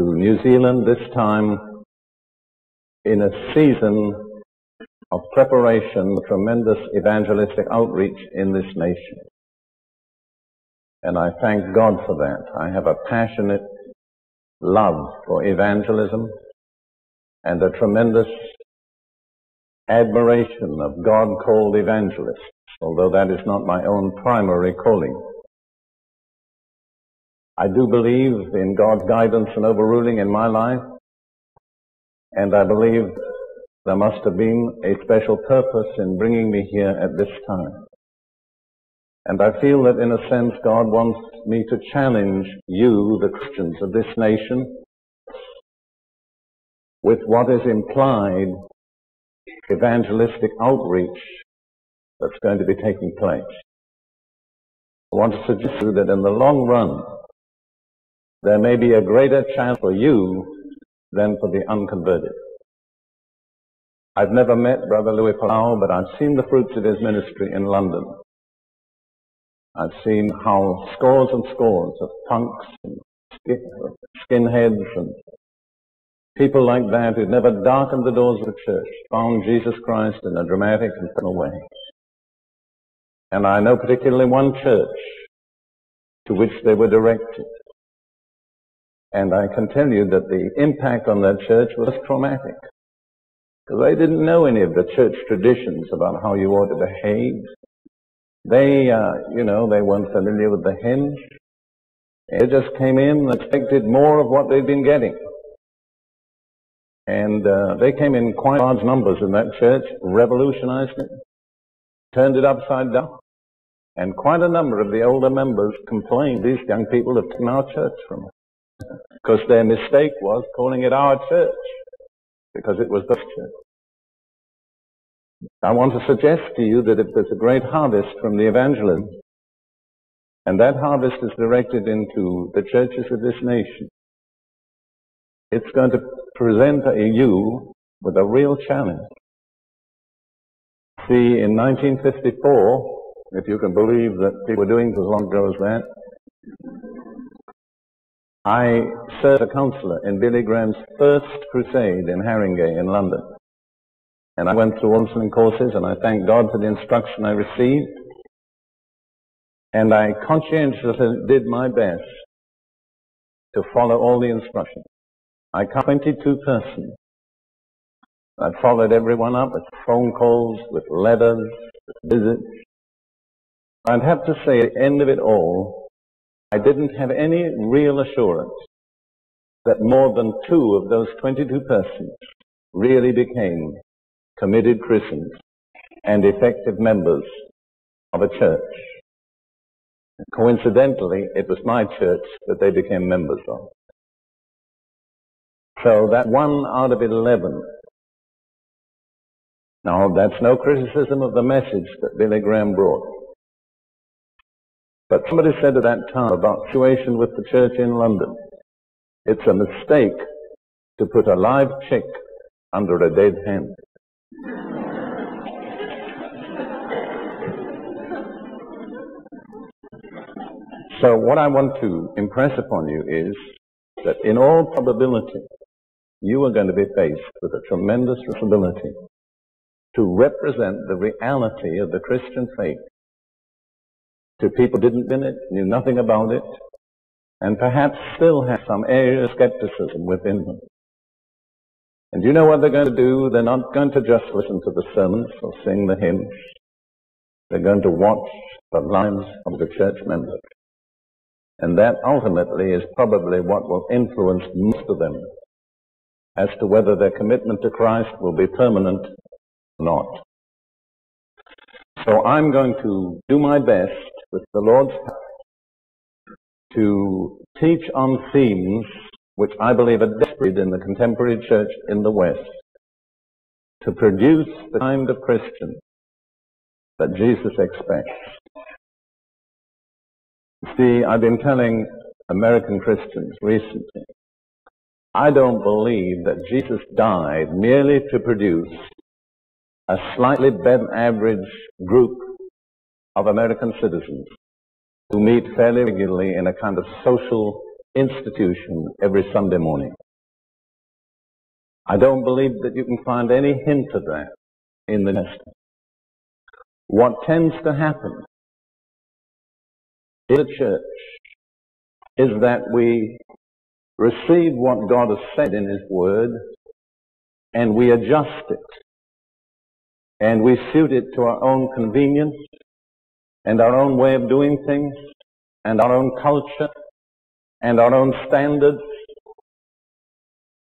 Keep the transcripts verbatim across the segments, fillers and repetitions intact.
to New Zealand, this time in a season of preparation for tremendous evangelistic outreach in this nation. And I thank God for that. I have a passionate love for evangelism and a tremendous admiration of God-called evangelists, although that is not my own primary calling. I do believe in God's guidance and overruling in my life, and I believe there must have been a special purpose in bringing me here at this time. And I feel that in a sense God wants me to challenge you, the Christians of this nation, with what is implied evangelistic outreach that's going to be taking place. I want to suggest to you that in the long run, there may be a greater chance for you than for the unconverted. I've never met Brother Louis Palau, but I've seen the fruits of his ministry in London. I've seen how scores and scores of punks and skinheads and people like that who'd never darkened the doors of the church found Jesus Christ in a dramatic and personal way. And I know particularly one church to which they were directed. And I can tell you that the impact on that church was traumatic, because they didn't know any of the church traditions about how you ought to behave. They, uh, you know, they weren't familiar with the hymns. They just came in and expected more of what they'd been getting. And uh, they came in quite large numbers in that church, revolutionized it, turned it upside down. And quite a number of the older members complained, these young people have taken our church from us. Because their mistake was calling it our church, because it was the church. I want to suggest to you that if there's a great harvest from the evangelism, and that harvest is directed into the churches of this nation, it's going to present you with a real challenge. See, in nineteen fifty-four, if you can believe that people were doing as long ago as that, I served as a counselor in Billy Graham's first crusade in Haringey in London. And I went through all counseling courses, and I thank God for the instruction I received. And I conscientiously did my best to follow all the instructions. I counted twenty-two persons. I followed everyone up with phone calls, with letters, with visits. I'd have to say at the end of it all, I didn't have any real assurance that more than two of those twenty-two persons really became committed Christians and effective members of a church. Coincidentally, it was my church that they became members of. So that one out of eleven. Now, that's no criticism of the message that Billy Graham brought. But somebody said at that time about the situation with the church in London, it's a mistake to put a live chick under a dead hen. So what I want to impress upon you is that in all probability, you are going to be faced with a tremendous responsibility to represent the reality of the Christian faith to people who didn't in it, knew nothing about it, and perhaps still have some area of skepticism within them. And you know what they're going to do? They're not going to just listen to the sermons or sing the hymns. They're going to watch the lives of the church members. And that ultimately is probably what will influence most of them as to whether their commitment to Christ will be permanent or not. So I'm going to do my best with the Lord's help to teach on themes which I believe are desperate in the contemporary church in the West to produce the kind of Christian that Jesus expects. See, I've been telling American Christians recently, I don't believe that Jesus died merely to produce a slightly better average group of American citizens who meet fairly regularly in a kind of social institution every Sunday morning. I don't believe that you can find any hint of that in the New Testament. What tends to happen in the church is that we receive what God has said in His Word and we adjust it and we suit it to our own convenience and our own way of doing things and our own culture and our own standards,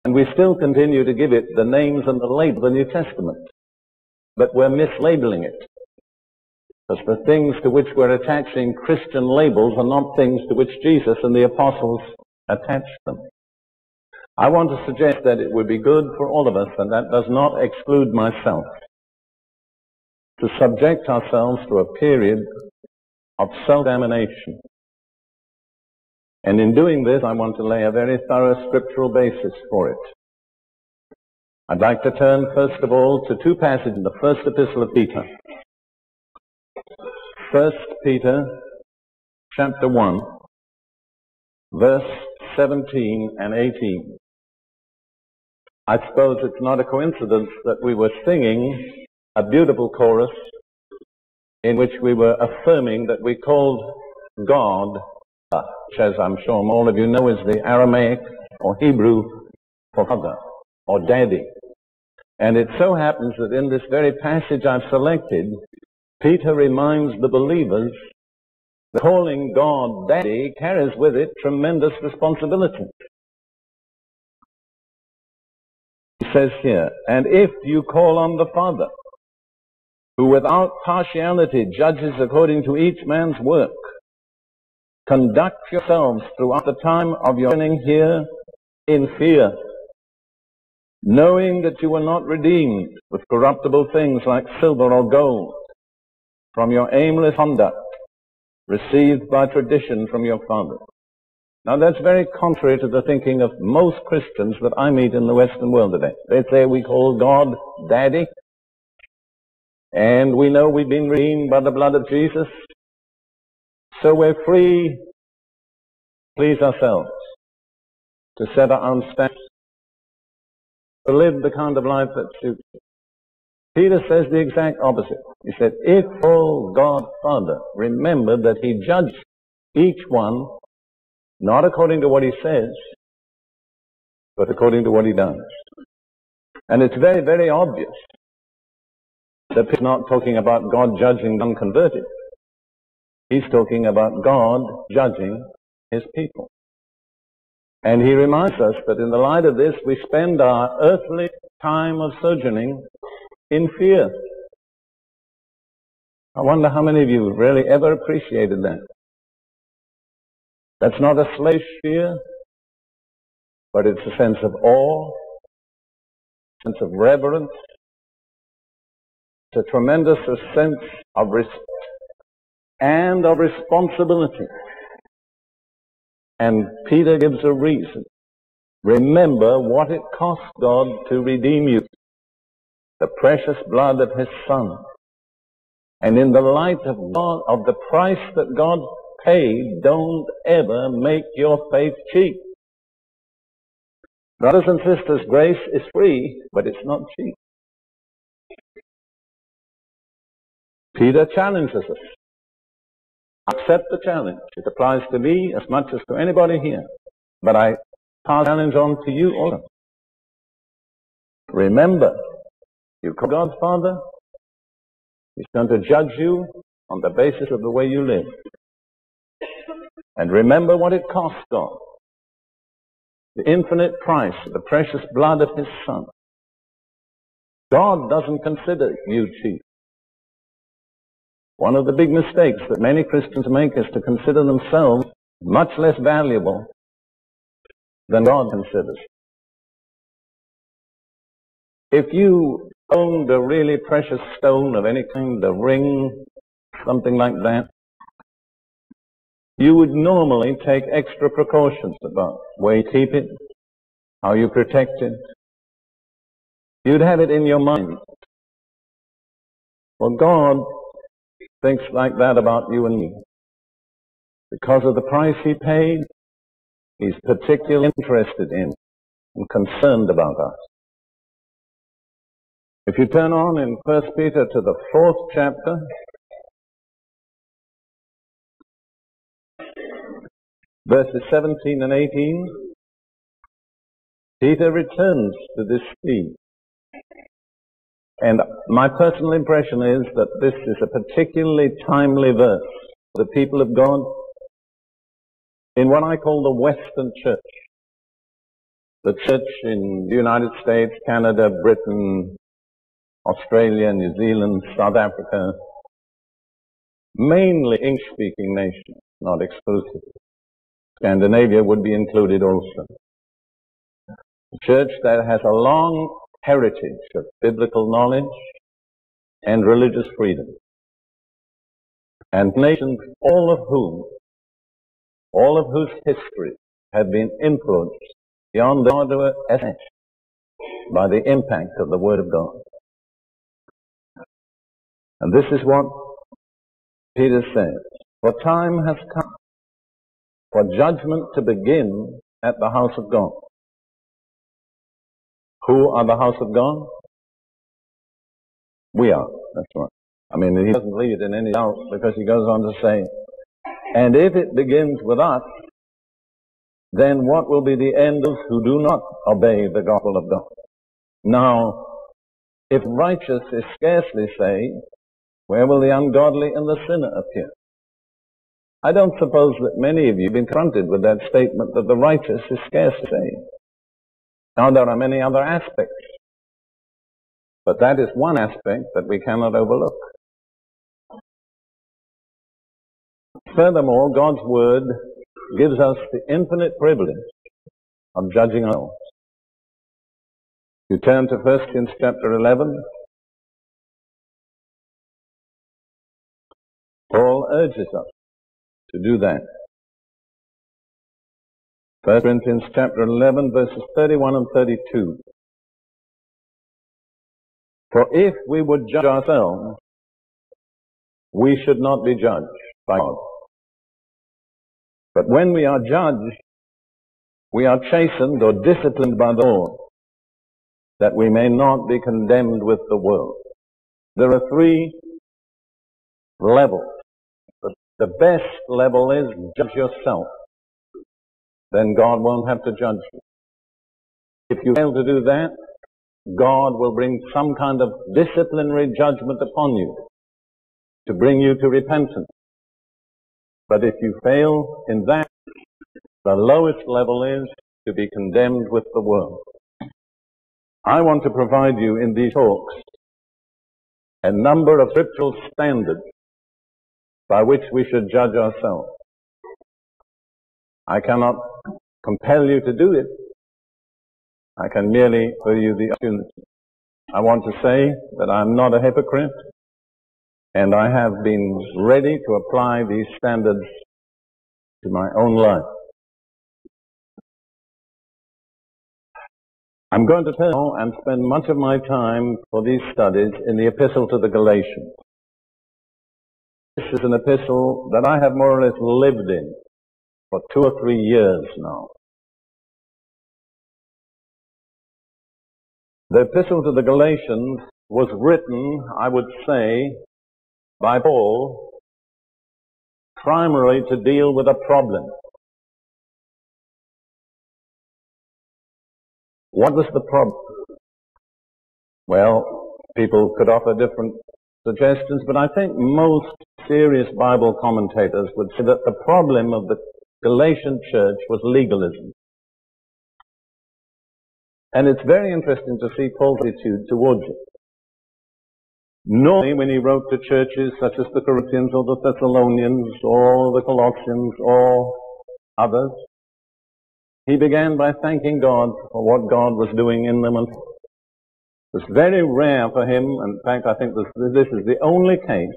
and we still continue to give it the names and the label of the New Testament, but we're mislabeling it, because the things to which we're attaching Christian labels are not things to which Jesus and the apostles attached them. I want to suggest that it would be good for all of us, and that does not exclude myself, to subject ourselves to a period of self-examination. And in doing this, I want to lay a very thorough scriptural basis for it. I'd like to turn, first of all, to two passages in the first epistle of Peter. First Peter, chapter one, verse seventeen and eighteen. I suppose it's not a coincidence that we were singing a beautiful chorus in which we were affirming that we called God, which, as I'm sure all of you know, is the Aramaic or Hebrew for father or daddy. And it so happens that in this very passage I've selected, Peter reminds the believers that calling God daddy carries with it tremendous responsibility. He says here, "And if you call on the Father, who without partiality judges according to each man's work, conduct yourselves throughout the time of your training here in fear, knowing that you were not redeemed with corruptible things like silver or gold from your aimless conduct received by tradition from your fathers." Now that's very contrary to the thinking of most Christians that I meet in the Western world today. They say we call God Daddy, and we know we've been redeemed by the blood of Jesus, so we're free to please ourselves, to set our own standards, to live the kind of life that suits us. Peter says the exact opposite. He said, if all God Father, remember that He judges each one, not according to what he says, but according to what he does. And it's very, very obvious that Peter's not talking about God judging the unconverted. He's talking about God judging His people. And he reminds us that in the light of this, we spend our earthly time of sojourning in fear. I wonder how many of you really ever appreciated that. That's not a slavish fear, but it's a sense of awe, a sense of reverence, it's a tremendous sense of respect and of responsibility. And Peter gives a reason. Remember what it cost God to redeem you, the precious blood of His Son. And in the light of God, of the price that God paid, don't ever make your faith cheap. Brothers and sisters, grace is free, but it's not cheap. Peter challenges us. Accept the challenge. It applies to me as much as to anybody here. But I pass the challenge on to you also. Remember, you call God Father, He's going to judge you on the basis of the way you live. And remember what it cost God, the infinite price, the precious blood of His Son. God doesn't consider you cheap. One of the big mistakes that many Christians make is to consider themselves much less valuable than God considers. If you owned a really precious stone of any kind, a ring, something like that, you would normally take extra precautions about where you keep it, how you protect it. You'd have it in your mind. Well, God thinks like that about you and me. Because of the price He paid, He's particularly interested in and concerned about us. If you turn on in First Peter to the fourth chapter, verses seventeen and eighteen, Peter returns to this theme. And my personal impression is that this is a particularly timely verse for the people of God in what I call the Western Church. The church in the United States, Canada, Britain, Australia, New Zealand, South Africa, mainly English-speaking nations, not exclusively. Scandinavia would be included also. A church that has a long heritage of biblical knowledge and religious freedom, and nations all of whom, all of whose history have been influenced beyond their essence by the impact of the Word of God. And this is what Peter says, "For time has come for judgment to begin at the house of God." Who are the house of God? We are. That's right. I mean, he doesn't leave it in any doubt because he goes on to say, and if it begins with us, then what will be the end of those who do not obey the gospel of God? Now, if righteous is scarcely saved, where will the ungodly and the sinner appear? I don't suppose that many of you have been confronted with that statement that the righteous is scarcely saved. Now, there are many other aspects, but that is one aspect that we cannot overlook. Furthermore, God's Word gives us the infinite privilege of judging ourselves. You turn to First Corinthians chapter eleven. Paul urges us to do that. First Corinthians chapter eleven, verses thirty-one and thirty-two. For if we would judge ourselves, we should not be judged by God. But when we are judged, we are chastened or disciplined by the Lord, that we may not be condemned with the world. There are three levels. But the best level is judge yourself. Then God won't have to judge you. If you fail to do that, God will bring some kind of disciplinary judgment upon you to bring you to repentance. But if you fail in that, the lowest level is to be condemned with the world. I want to provide you in these talks a number of scriptural standards by which we should judge ourselves. I cannot compel you to do it. I can merely offer you the opportunity. I want to say that I'm not a hypocrite, and I have been ready to apply these standards to my own life. I'm going to turn now and spend much of my time for these studies in the epistle to the Galatians. This is an epistle that I have more or less lived in for two or three years now. The epistle to the Galatians was written, I would say, by Paul, primarily to deal with a problem. What was the problem? Well, people could offer different suggestions, but I think most serious Bible commentators would say that the problem of the Galatian church was legalism. And it's very interesting to see Paul's attitude towards it. Normally, when he wrote to churches such as the Corinthians or the Thessalonians or the Colossians or others, he began by thanking God for what God was doing in them. And it was very rare for him, in fact I think this, this is the only case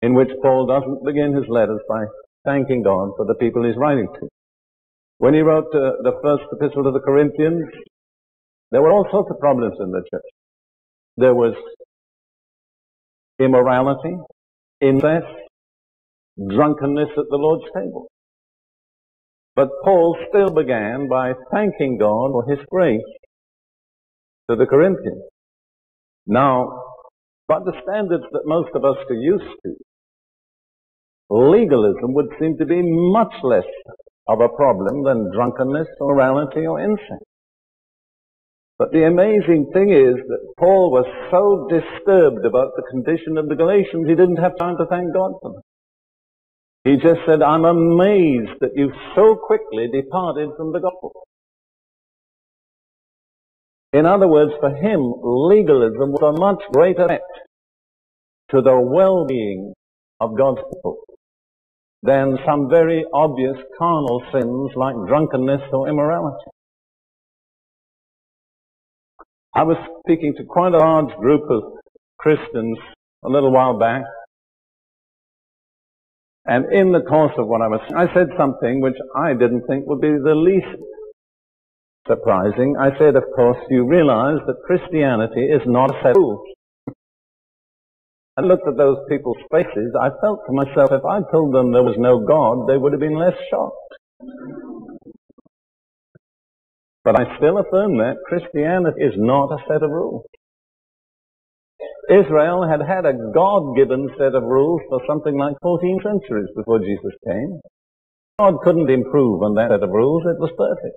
in which Paul doesn't begin his letters by thanking God for the people he's writing to. When he wrote uh, the first epistle to the Corinthians, there were all sorts of problems in the church. There was immorality, incest, drunkenness at the Lord's table. But Paul still began by thanking God for his grace to the Corinthians. Now, by the standards that most of us are used to, legalism would seem to be much less of a problem than drunkenness, morality, or incense. But the amazing thing is that Paul was so disturbed about the condition of the Galatians, he didn't have time to thank God for them. He just said, I'm amazed that you so quickly departed from the gospel. In other words, for him, legalism was a much greater threat to the well-being of God's people than some very obvious carnal sins like drunkenness or immorality. I was speaking to quite a large group of Christians a little while back, and in the course of what I was saying, I said something which I didn't think would be the least surprising. I said, of course, you realize that Christianity is not a set of rules. I looked at those people's faces. I felt to myself, if I told them there was no God, they would have been less shocked. But I still affirm that Christianity is not a set of rules. Israel had had a God-given set of rules for something like fourteen centuries before Jesus came. God couldn't improve on that set of rules. It was perfect.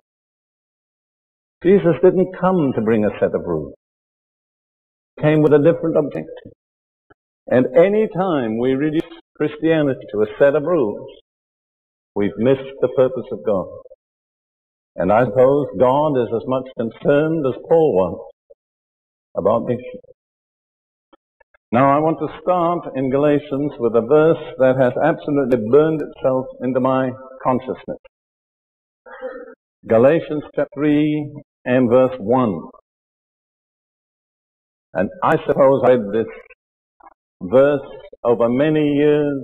Jesus didn't come to bring a set of rules. He came with a different objective. And any time we reduce Christianity to a set of rules, we've missed the purpose of God. And I suppose God is as much concerned as Paul was about this. Now I want to start in Galatians with a verse that has absolutely burned itself into my consciousness. Galatians chapter three and verse one. And I suppose I read this verse over many years,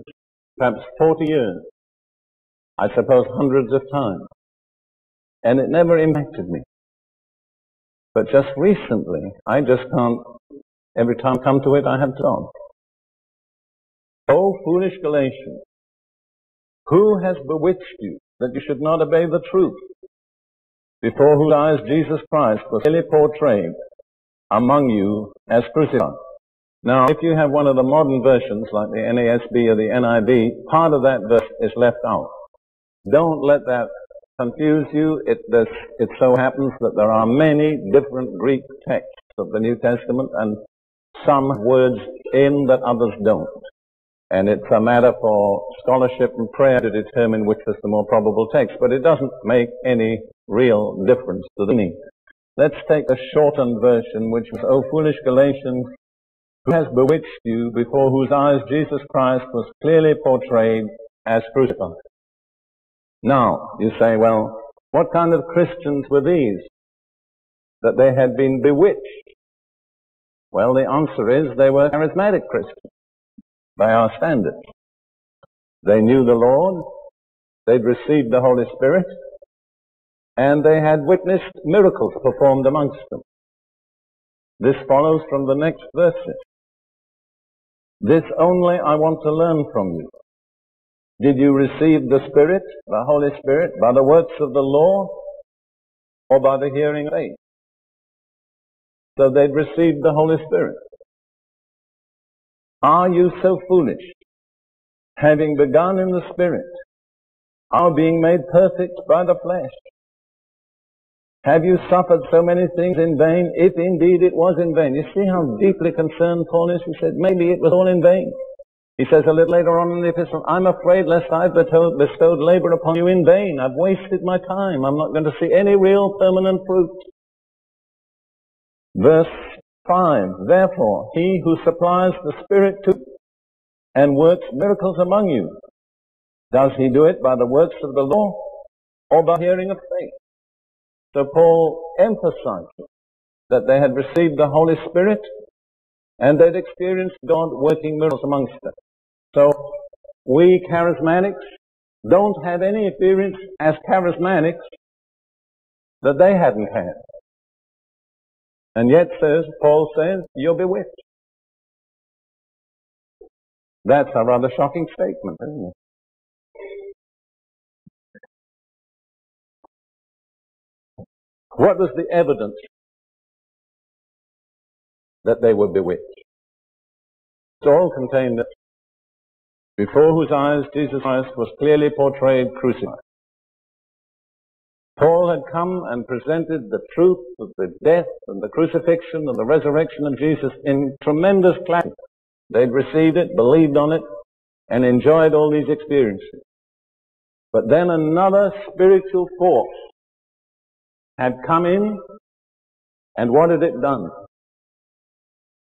perhaps forty years, I suppose hundreds of times. And it never impacted me. But just recently, I just can't Every time I come to it, I have to stop. O foolish Galatians, who has bewitched you that you should not obey the truth, before whose eyes Jesus Christ was clearly portrayed among you as crucified? Now, if you have one of the modern versions like the N A S B or the N I V, part of that verse is left out. Don't let that confuse you. It, it so happens that there are many different Greek texts of the New Testament, and some words in that others don't. And it's a matter for scholarship and prayer to determine which is the more probable text, but it doesn't make any real difference to the meaning. Let's take the shortened version, which was, O foolish Galatians, who has bewitched you, before whose eyes Jesus Christ was clearly portrayed as crucified. Now, you say, well, what kind of Christians were these, that they had been bewitched? Well, the answer is they were charismatic Christians by our standards. They knew the Lord, they'd received the Holy Spirit, and they had witnessed miracles performed amongst them. This follows from the next verses. This only I want to learn from you. Did you receive the Spirit, the Holy Spirit, by the works of the law, or by the hearing of faith? So they'd received the Holy Spirit. Are you so foolish, having begun in the Spirit, are being made perfect by the flesh? Have you suffered so many things in vain, if indeed it was in vain? You see how deeply concerned Paul is? He said, maybe it was all in vain. He says a little later on in the epistle, I'm afraid lest I've bestowed labor upon you in vain. I've wasted my time. I'm not going to see any real permanent fruit. Verse five, therefore, he who supplies the Spirit to and works miracles among you, does he do it by the works of the law or by hearing of faith? So Paul emphasizes that they had received the Holy Spirit and they'd experienced God working miracles amongst them. So we charismatics don't have any experience as charismatics that they hadn't had. And yet, says, Paul says, you're bewitched. That's a rather shocking statement, isn't it? What was the evidence that they were bewitched? Saul contained that before whose eyes Jesus Christ was clearly portrayed crucified. Paul had come and presented the truth of the death and the crucifixion and the resurrection of Jesus in tremendous clarity. They'd received it, believed on it, and enjoyed all these experiences. But then another spiritual force had come in, and what had it done?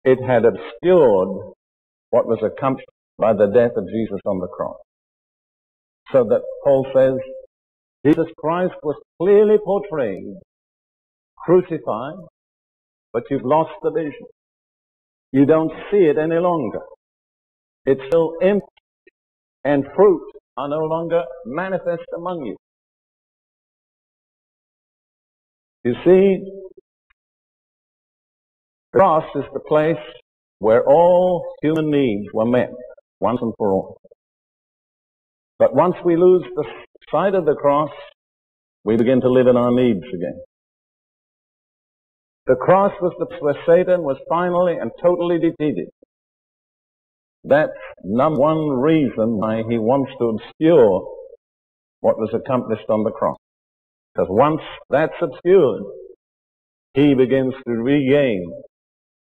It had obscured what was accomplished by the death of Jesus on the cross. So that Paul says, Jesus Christ was clearly portrayed, crucified, but you've lost the vision. You don't see it any longer. It's still empty, and fruit are no longer manifest among you. You see, the cross is the place where all human needs were met, once and for all. But once we lose the sight of the cross, we begin to live in our needs again. The cross was the place where Satan was finally and totally defeated. That's number one reason why he wants to obscure what was accomplished on the cross. Because once that's obscured, he begins to regain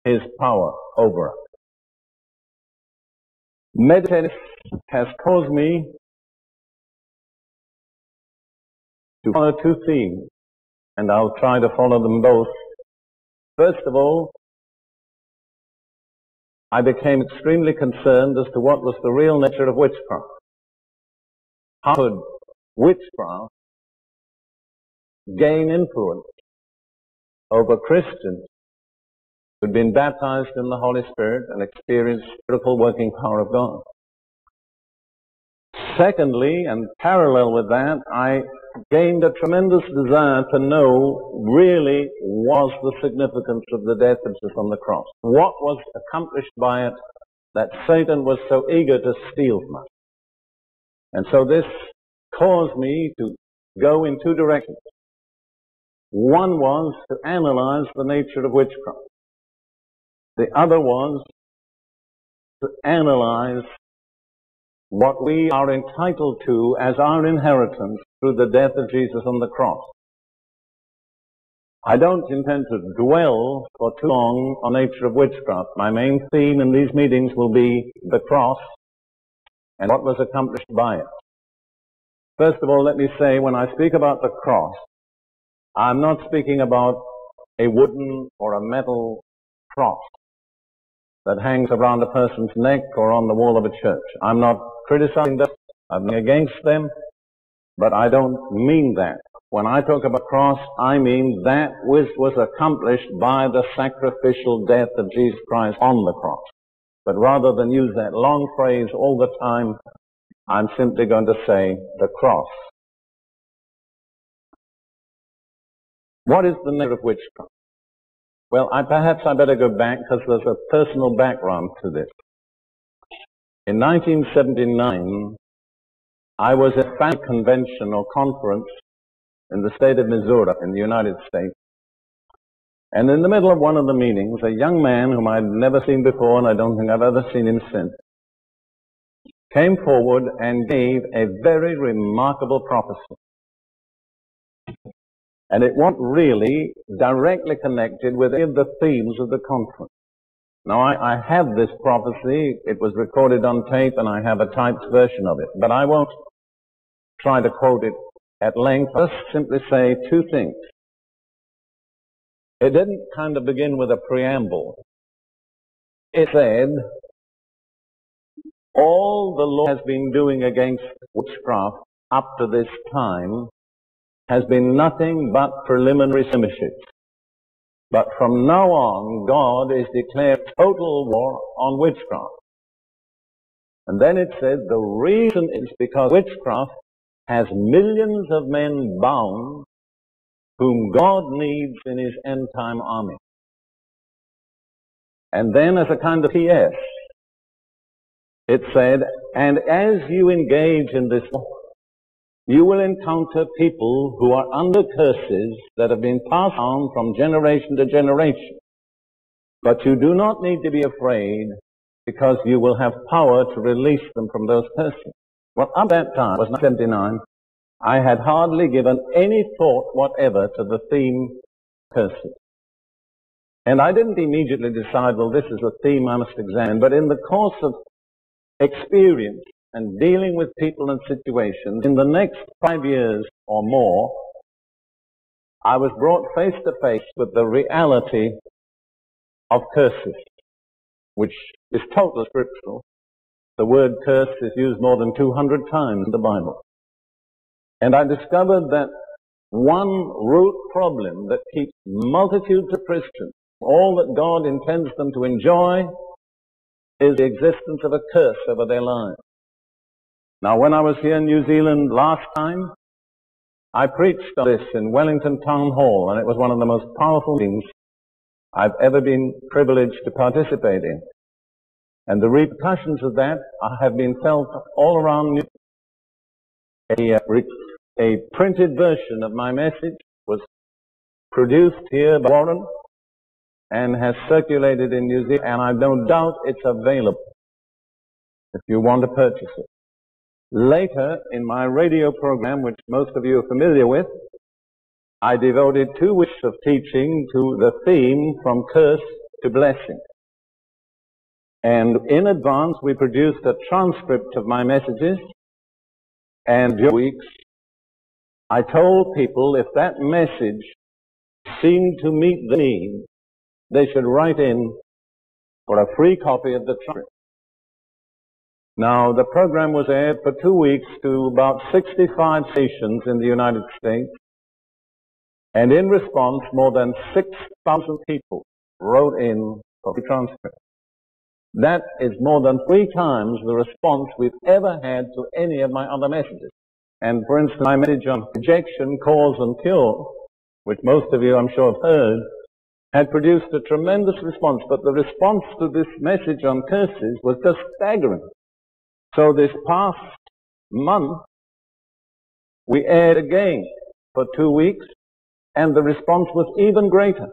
his power over us. Meditating has caused me to follow two themes, and I'll try to follow them both. First of all, I became extremely concerned as to what was the real nature of witchcraft. How could witchcraft gain influence over Christians who'd been baptized in the Holy Spirit and experienced spiritual working power of God? Secondly, and parallel with that, I gained a tremendous desire to know really was the significance of the death of Jesus on the cross. What was accomplished by it that Satan was so eager to steal from us? And so this caused me to go in two directions. One was to analyze the nature of witchcraft. The other was to analyze what we are entitled to as our inheritance through the death of Jesus on the cross. I don't intend to dwell for too long on the nature of witchcraft. My main theme in these meetings will be the cross and what was accomplished by it. First of all, let me say, when I speak about the cross, I'm not speaking about a wooden or a metal cross that hangs around a person's neck or on the wall of a church. I'm not criticizing them, I'm not against them, but I don't mean that. When I talk about cross, I mean that which was accomplished by the sacrificial death of Jesus Christ on the cross. But rather than use that long phrase all the time, I'm simply going to say the cross. What is the nature of witchcraft? Well, I, perhaps I better go back because there's a personal background to this. In nineteen seventy-nine, I was at a family convention or conference in the state of Missouri in the United States. And in the middle of one of the meetings, a young man whom I'd never seen before, and I don't think I've ever seen him since, came forward and gave a very remarkable prophecy. And it wasn't really directly connected with any of the themes of the conference. Now, I, I have this prophecy. It was recorded on tape, and I have a typed version of it. But I won't try to quote it at length. I'll just simply say two things. It didn't kind of begin with a preamble. It said, all the Lord has been doing against witchcraft up to this time has been nothing but preliminary skirmishes. But from now on, God is declaring total war on witchcraft. And then it said, the reason is because witchcraft has millions of men bound whom God needs in his end-time army. And then as a kind of P S, it said, and as you engage in this war, you will encounter people who are under curses that have been passed on from generation to generation. But you do not need to be afraid, because you will have power to release them from those curses. Well, at that time, it was seventy-nine, I had hardly given any thought whatever to the theme curses. And I didn't immediately decide, well, this is a theme I must examine. But in the course of experience and dealing with people and situations, in the next five years or more, I was brought face to face with the reality of curses, which is totally scriptural. The word curse is used more than two hundred times in the Bible. And I discovered that one root problem that keeps multitudes of Christians, all that God intends them to enjoy, is the existence of a curse over their lives. Now, when I was here in New Zealand last time, I preached on this in Wellington Town Hall, and it was one of the most powerful meetings I've ever been privileged to participate in. And the repercussions of that have been felt all around New Zealand. A, a printed version of my message was produced here by Warren and has circulated in New Zealand, and I've no doubt it's available if you want to purchase it. Later, in my radio program, which most of you are familiar with, I devoted two weeks of teaching to the theme From Curse to Blessing. And in advance, we produced a transcript of my messages. And during weeks, I told people if that message seemed to meet the need, they should write in for a free copy of the transcript. Now, the program was aired for two weeks to about sixty-five stations in the United States. And in response, more than six thousand people wrote in for the transcript. That is more than three times the response we've ever had to any of my other messages. And for instance, my message on rejection, cause and cure, which most of you I'm sure have heard, had produced a tremendous response. But the response to this message on curses was just staggering. So this past month, we aired again for two weeks, and the response was even greater.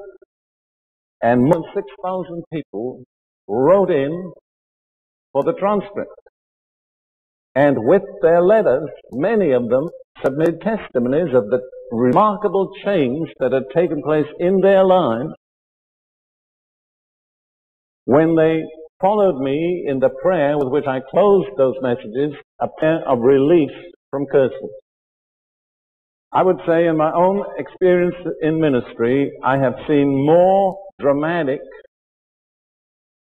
And more than six thousand people wrote in for the transcript. And with their letters, many of them submitted testimonies of the remarkable change that had taken place in their lives when they followed me in the prayer with which I closed those messages, a prayer of release from curses. I would say in my own experience in ministry, I have seen more dramatic,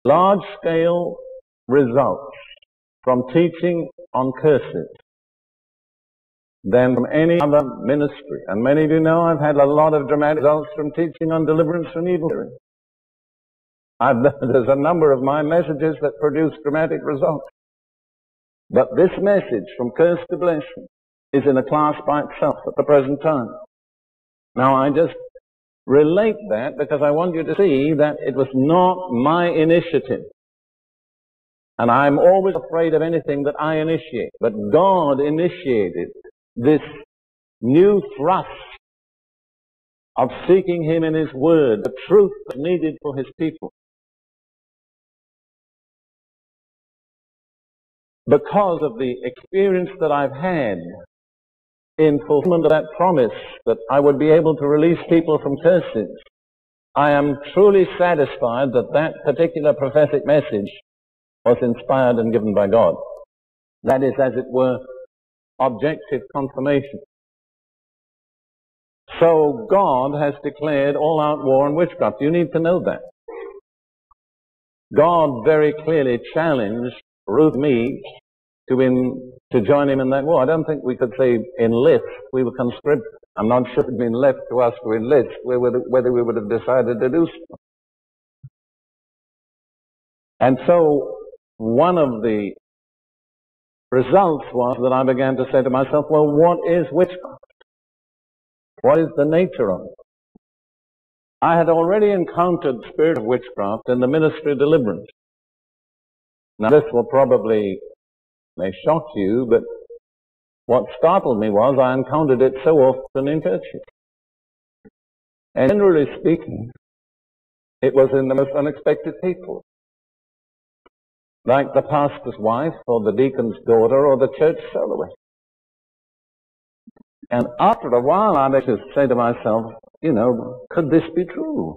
large-scale results from teaching on curses than from any other ministry. And many of you know I've had a lot of dramatic results from teaching on deliverance from evil. I've, there's a number of my messages that produce dramatic results. But this message, From Curse to Blessing, is in a class by itself at the present time. Now, I just relate that because I want you to see that it was not my initiative. And I'm always afraid of anything that I initiate. But God initiated this new thrust of seeking Him in His Word, the truth that's needed for His people. Because of the experience that I've had in fulfillment of that promise that I would be able to release people from curses, I am truly satisfied that that particular prophetic message was inspired and given by God. That is, as it were, objective confirmation. So God has declared all-out war on witchcraft. You need to know that. God very clearly challenged Ruth Mead to, in, to join him in that war. I don't think we could say enlist. We were conscripted. I'm not sure it had been left to us to enlist whether we would have decided to do so. And so one of the results was that I began to say to myself, well, what is witchcraft? What is the nature of it? I had already encountered the spirit of witchcraft in the ministry of deliverance. Now, this will probably may shock you, but What startled me was I encountered it so often in churches. And generally speaking, it was in the most unexpected people. Like the pastor's wife, or the deacon's daughter, or the church soloist. And after a while I began to say to myself, you know, could this be true?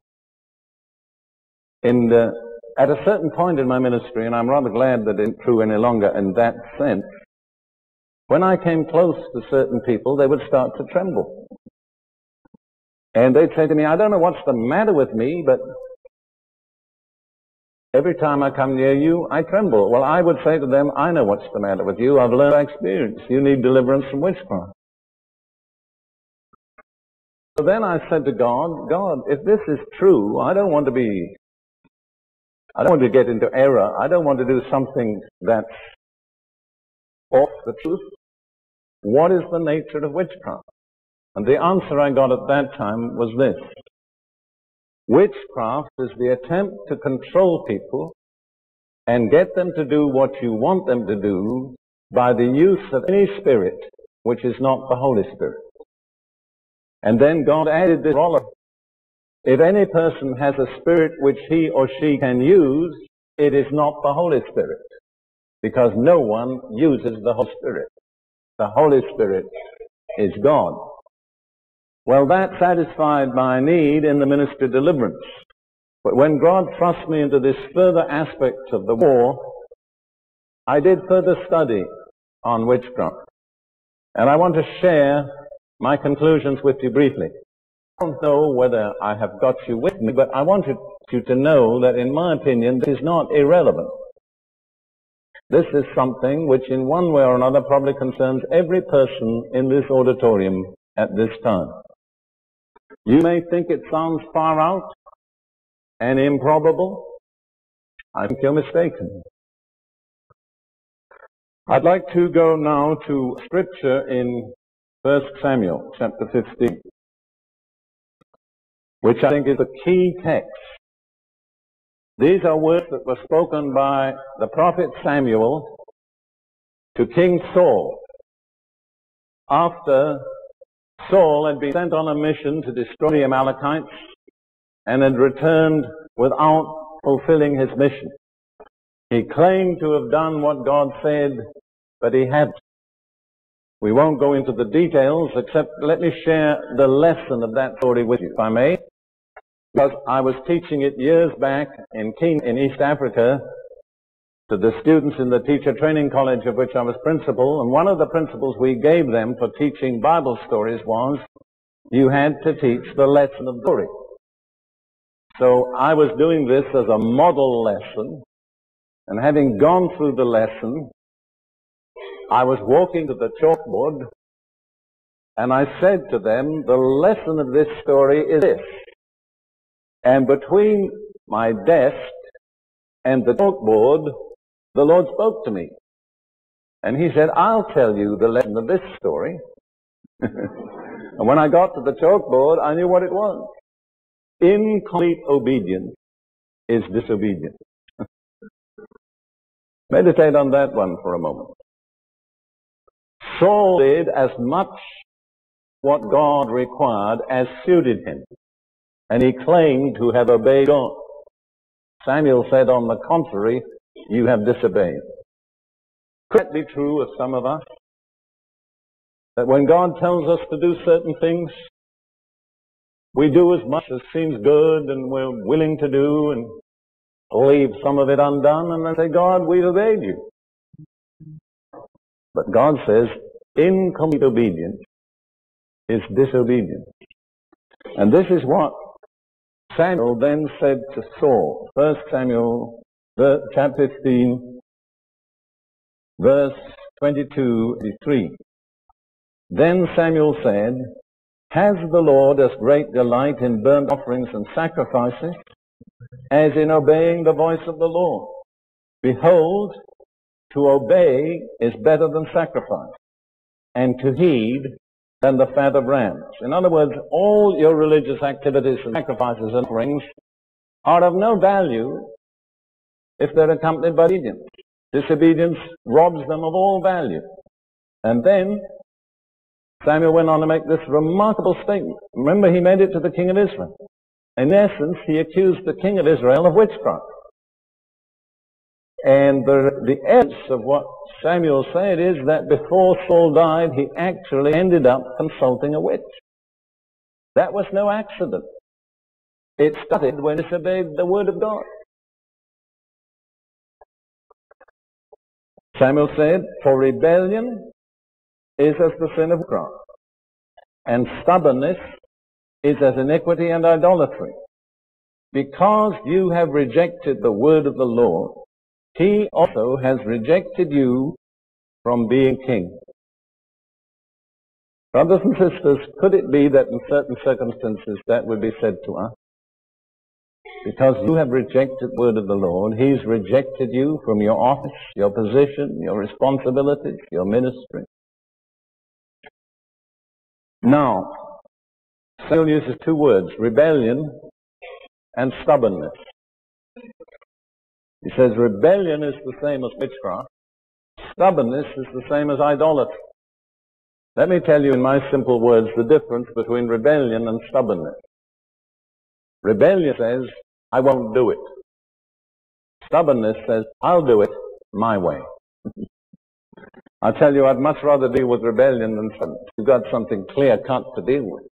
And uh, at a certain point in my ministry, and I'm rather glad that it isn't true any longer in that sense, when I came close to certain people, they would start to tremble. And they'd say to me, I don't know what's the matter with me, but every time I come near you, I tremble. Well, I would say to them, I know what's the matter with you. I've learned by experience. You need deliverance from witchcraft. So then I said to God, God, if this is true, I don't want to be, I don't want to get into error. I don't want to do something that's off the truth. What is the nature of witchcraft? And the answer I got at that time was this. Witchcraft is the attempt to control people and get them to do what you want them to do by the use of any spirit which is not the Holy Spirit. And then God added this corollary. If any person has a spirit which he or she can use, it is not the Holy Spirit, because no one uses the Holy Spirit. The Holy Spirit is God. Well, that satisfied my need in the ministry of deliverance. But when God thrust me into this further aspect of the war, I did further study on witchcraft. And I want to share my conclusions with you briefly. I don't know whether I have got you with me, but I wanted you to know that, in my opinion, this is not irrelevant. This is something which, in one way or another, probably concerns every person in this auditorium at this time. You may think it sounds far out and improbable. I think you're mistaken. I'd like to go now to scripture in First Samuel, chapter fifteen, which I think is the key text. These are words that were spoken by the prophet Samuel to King Saul after Saul had been sent on a mission to destroy the Amalekites and had returned without fulfilling his mission. He claimed to have done what God said, but he hadn't. We won't go into the details, except let me share the lesson of that story with you, if I may, because I was teaching it years back in Kenya, in East Africa, to the students in the teacher training college of which I was principal, and one of the principles we gave them for teaching Bible stories was you had to teach the lesson of the story. So I was doing this as a model lesson, and having gone through the lesson, I was walking to the chalkboard, and I said to them, the lesson of this story is this. And between my desk and the chalkboard, the Lord spoke to me. And he said, I'll tell you the lesson of this story. And when I got to the chalkboard, I knew what it was. Incomplete obedience is disobedience. Meditate on that one for a moment. Saul did as much what God required as suited him, and he claimed to have obeyed God. Samuel said, on the contrary, you have disobeyed. Could that be true of some of us? That when God tells us to do certain things, we do as much as seems good and we're willing to do, and leave some of it undone, and then say, God, we've obeyed you. But God says, incomplete obedience is disobedience. And this is what Samuel then said to Saul. First Samuel chapter fifteen, verse twenty-two to twenty-three. Then Samuel said, has the Lord as great delight in burnt offerings and sacrifices as in obeying the voice of the Lord? Behold, to obey is better than sacrifice, and to heed than the fat of rams. In other words, all your religious activities and sacrifices and offerings are of no value if they're accompanied by obedience. Disobedience robs them of all value. And then Samuel went on to make this remarkable statement. Remember, he made it to the king of Israel. In essence, he accused the king of Israel of witchcraft. And the, the essence of what Samuel said is that before Saul died, he actually ended up consulting a witch. That was no accident. It started when he disobeyed the word of God. Samuel said, for rebellion is as the sin of witchcraft, and stubbornness is as iniquity and idolatry. Because you have rejected the word of the Lord, he also has rejected you from being king. Brothers and sisters, could it be that in certain circumstances that would be said to us? Because you have rejected the word of the Lord, he's rejected you from your office, your position, your responsibilities, your ministry. Now, Samuel uses two words, rebellion and stubbornness. He says rebellion is the same as witchcraft. Stubbornness is the same as idolatry. Let me tell you in my simple words the difference between rebellion and stubbornness. Rebellion says, I won't do it. Stubbornness says, I'll do it my way. I tell you, I'd much rather deal with rebellion than stubbornness. You've got something clear-cut to deal with.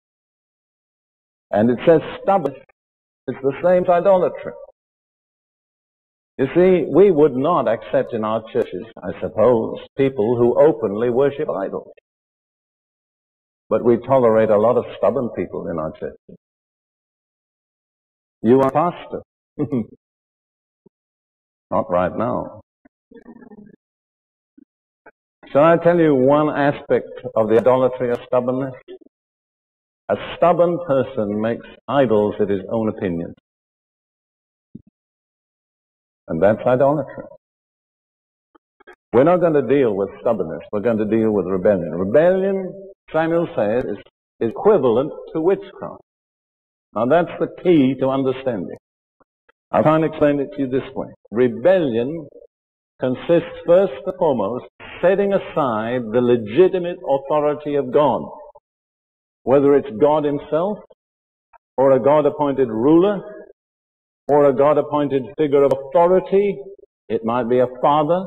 And it says stubbornness is the same as idolatry. You see, we would not accept in our churches, I suppose, people who openly worship idols. But we tolerate a lot of stubborn people in our churches. You are pastor. Not right now. Shall I tell you one aspect of the idolatry of stubbornness? A stubborn person makes idols of his own opinion. And that's idolatry. We're not going to deal with stubbornness. We're going to deal with rebellion. Rebellion, Samuel says, is equivalent to witchcraft. Now that's the key to understanding. I can't explain it to you this way. Rebellion consists first and foremost setting aside the legitimate authority of God, whether it's God himself, or a God-appointed ruler, or a God-appointed figure of authority. It might be a father,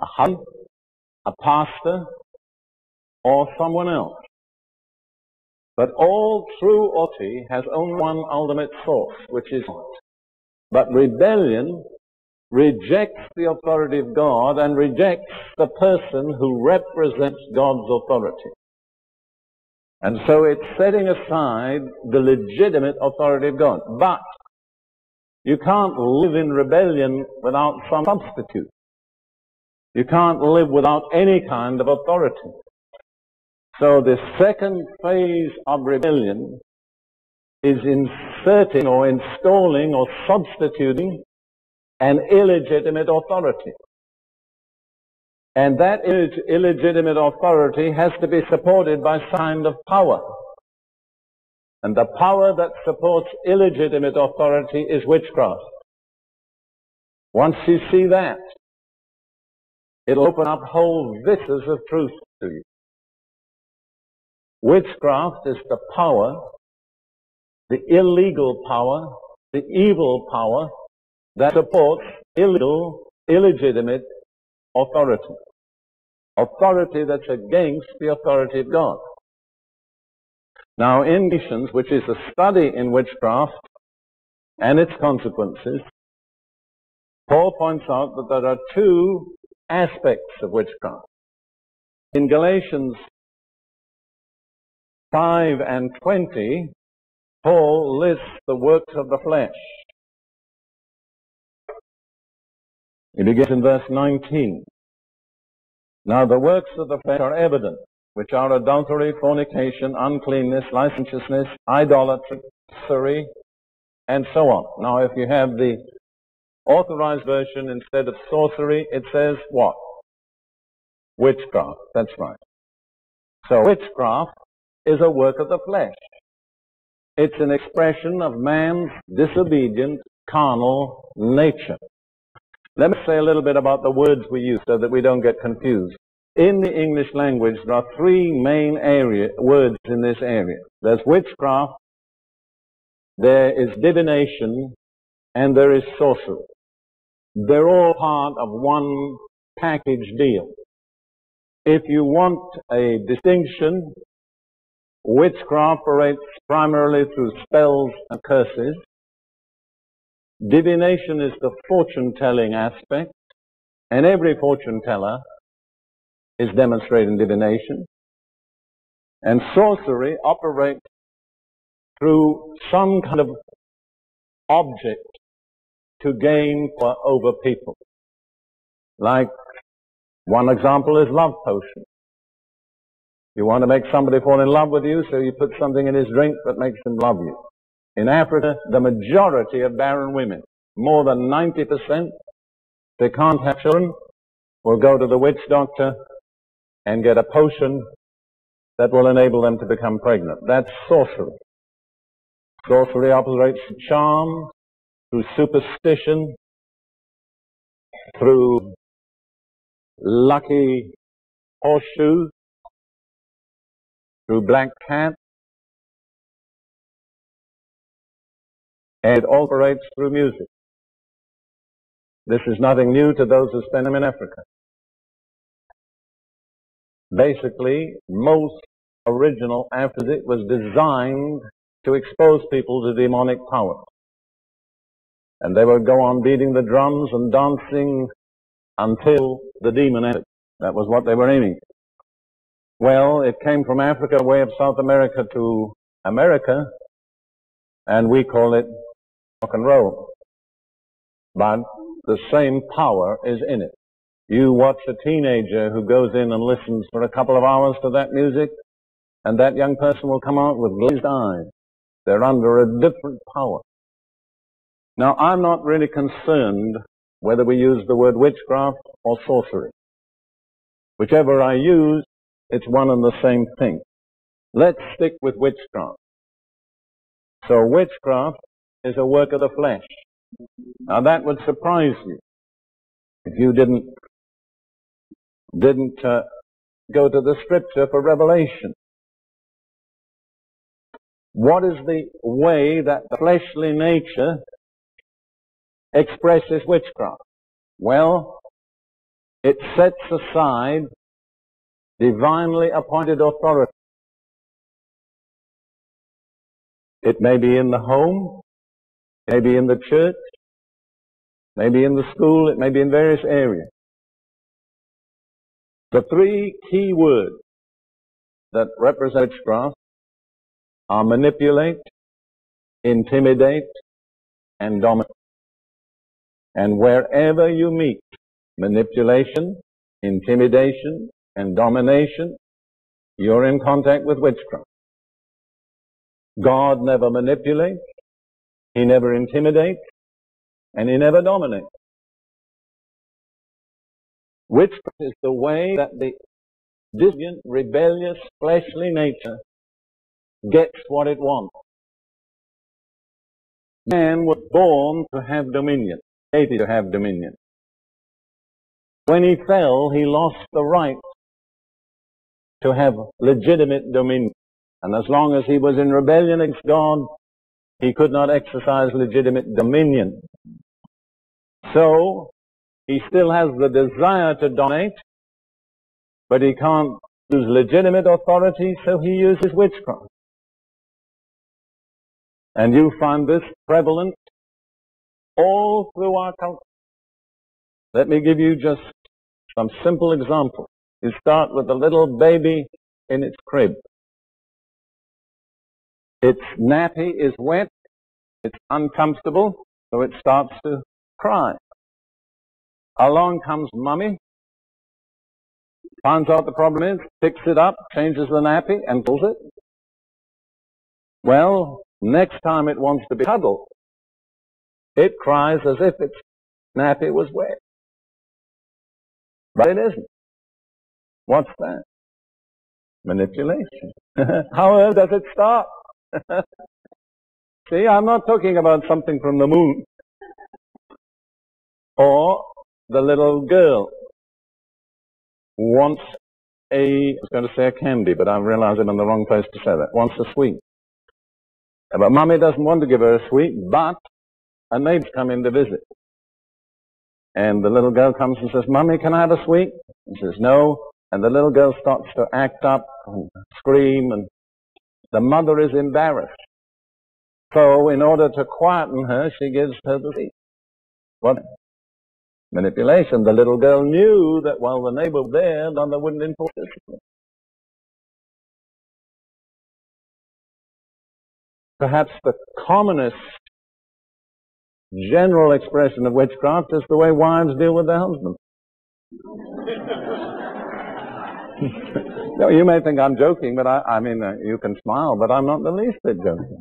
a husband, a pastor, or someone else. But all true authority has only one ultimate source, which is God. But rebellion rejects the authority of God and rejects the person who represents God's authority. And so it's setting aside the legitimate authority of God. But you can't live in rebellion without some substitute. You can't live without any kind of authority. So the second phase of rebellion is inserting or installing or substituting an illegitimate authority. And that illeg- illegitimate authority has to be supported by some kind of power. And the power that supports illegitimate authority is witchcraft. Once you see that, it'll open up whole vistas of truth to you. Witchcraft is the power, the illegal power, the evil power that supports illegal, illegitimate authority. Authority that's against the authority of God. Now in Galatians, which is a study in witchcraft and its consequences, Paul points out that there are two aspects of witchcraft. In Galatians five and twenty, Paul lists the works of the flesh. He begins in verse nineteen. Now the works of the flesh are evident, which are adultery, fornication, uncleanness, licentiousness, idolatry, sorcery, and so on. Now if you have the Authorised Version instead of sorcery, it says what? Witchcraft. That's right. So witchcraft is a work of the flesh. It's an expression of man's disobedient, carnal nature. Let me say a little bit about the words we use so that we don't get confused. in the English language, there are three main area, words in this area. There's witchcraft, there is divination, and there is sorcery. They're all part of one package deal. If you want a distinction, witchcraft operates primarily through spells and curses. Divination is the fortune-telling aspect, and every fortune-teller is demonstrating divination. And sorcery operates through some kind of object to gain power over people. Like, one example is love potion. You want to make somebody fall in love with you, so you put something in his drink that makes him love you. In Africa, the majority of barren women, more than ninety percent, they can't have children, will go to the witch doctor and get a potion that will enable them to become pregnant. That's sorcery. Sorcery operates through charm, through superstition, through lucky horseshoes, through black cat, and it operates through music. This is nothing new to those who spend them in Africa. Basically, most original Aphrodite was designed to expose people to demonic power. And they would go on beating the drums and dancing until the demon entered. That was what they were aiming at. Well, it came from Africa, way up South America to America, and we call it rock and roll. But the same power is in it. You watch a teenager who goes in and listens for a couple of hours to that music, and that young person will come out with glazed eyes. They're under a different power. Now, I'm not really concerned whether we use the word witchcraft or sorcery. Whichever I use, it's one and the same thing. Let's stick with witchcraft. So witchcraft is a work of the flesh. Now that would surprise you if you didn't didn't uh, go to the scripture for revelation. What is the way that the fleshly nature expresses witchcraft? Well, it sets aside divinely appointed authority. It may be in the home, it may be in the church, maybe in the school, it may be in various areas. The three key words that represent witchcraft are manipulate, intimidate, and dominate. And wherever you meet manipulation, intimidation, and domination, you're in contact with witchcraft. God never manipulates, He never intimidates, and He never dominates. Witchcraft is the way that the deviant, rebellious, fleshly nature gets what it wants. Man was born to have dominion, created to have dominion. When he fell, he lost the right to have legitimate dominion. And as long as he was in rebellion against God, he could not exercise legitimate dominion. So, he still has the desire to dominate, but he can't use legitimate authority, so he uses witchcraft. And you find this prevalent all through our culture. Let me give you just some simple examples. You start with a little baby in its crib. Its nappy is wet, it's uncomfortable, so it starts to cry. Along comes mummy, finds out the problem is, picks it up, changes the nappy, and pulls it. Well, next time it wants to be cuddled, it cries as if its nappy was wet. But it isn't. What's that? Manipulation. How else does it start? See, I'm not talking about something from the moon. Or the little girl wants a, I was going to say a candy, but I realize I'm in the wrong place to say that, wants a sweet. But Mummy doesn't want to give her a sweet, but a maid's come in to visit. And the little girl comes and says, Mummy, can I have a sweet? And she says, no. And the little girl starts to act up and scream, and the mother is embarrassed. So in order to quieten her, she gives her the sweet. What? Manipulation. The little girl knew that while the neighbor was there, then they wouldn't enforce discipline. Perhaps the commonest general expression of witchcraft is the way wives deal with their husbands. No, you may think I'm joking, but I, I mean, uh, you can smile, but I'm not the least bit joking.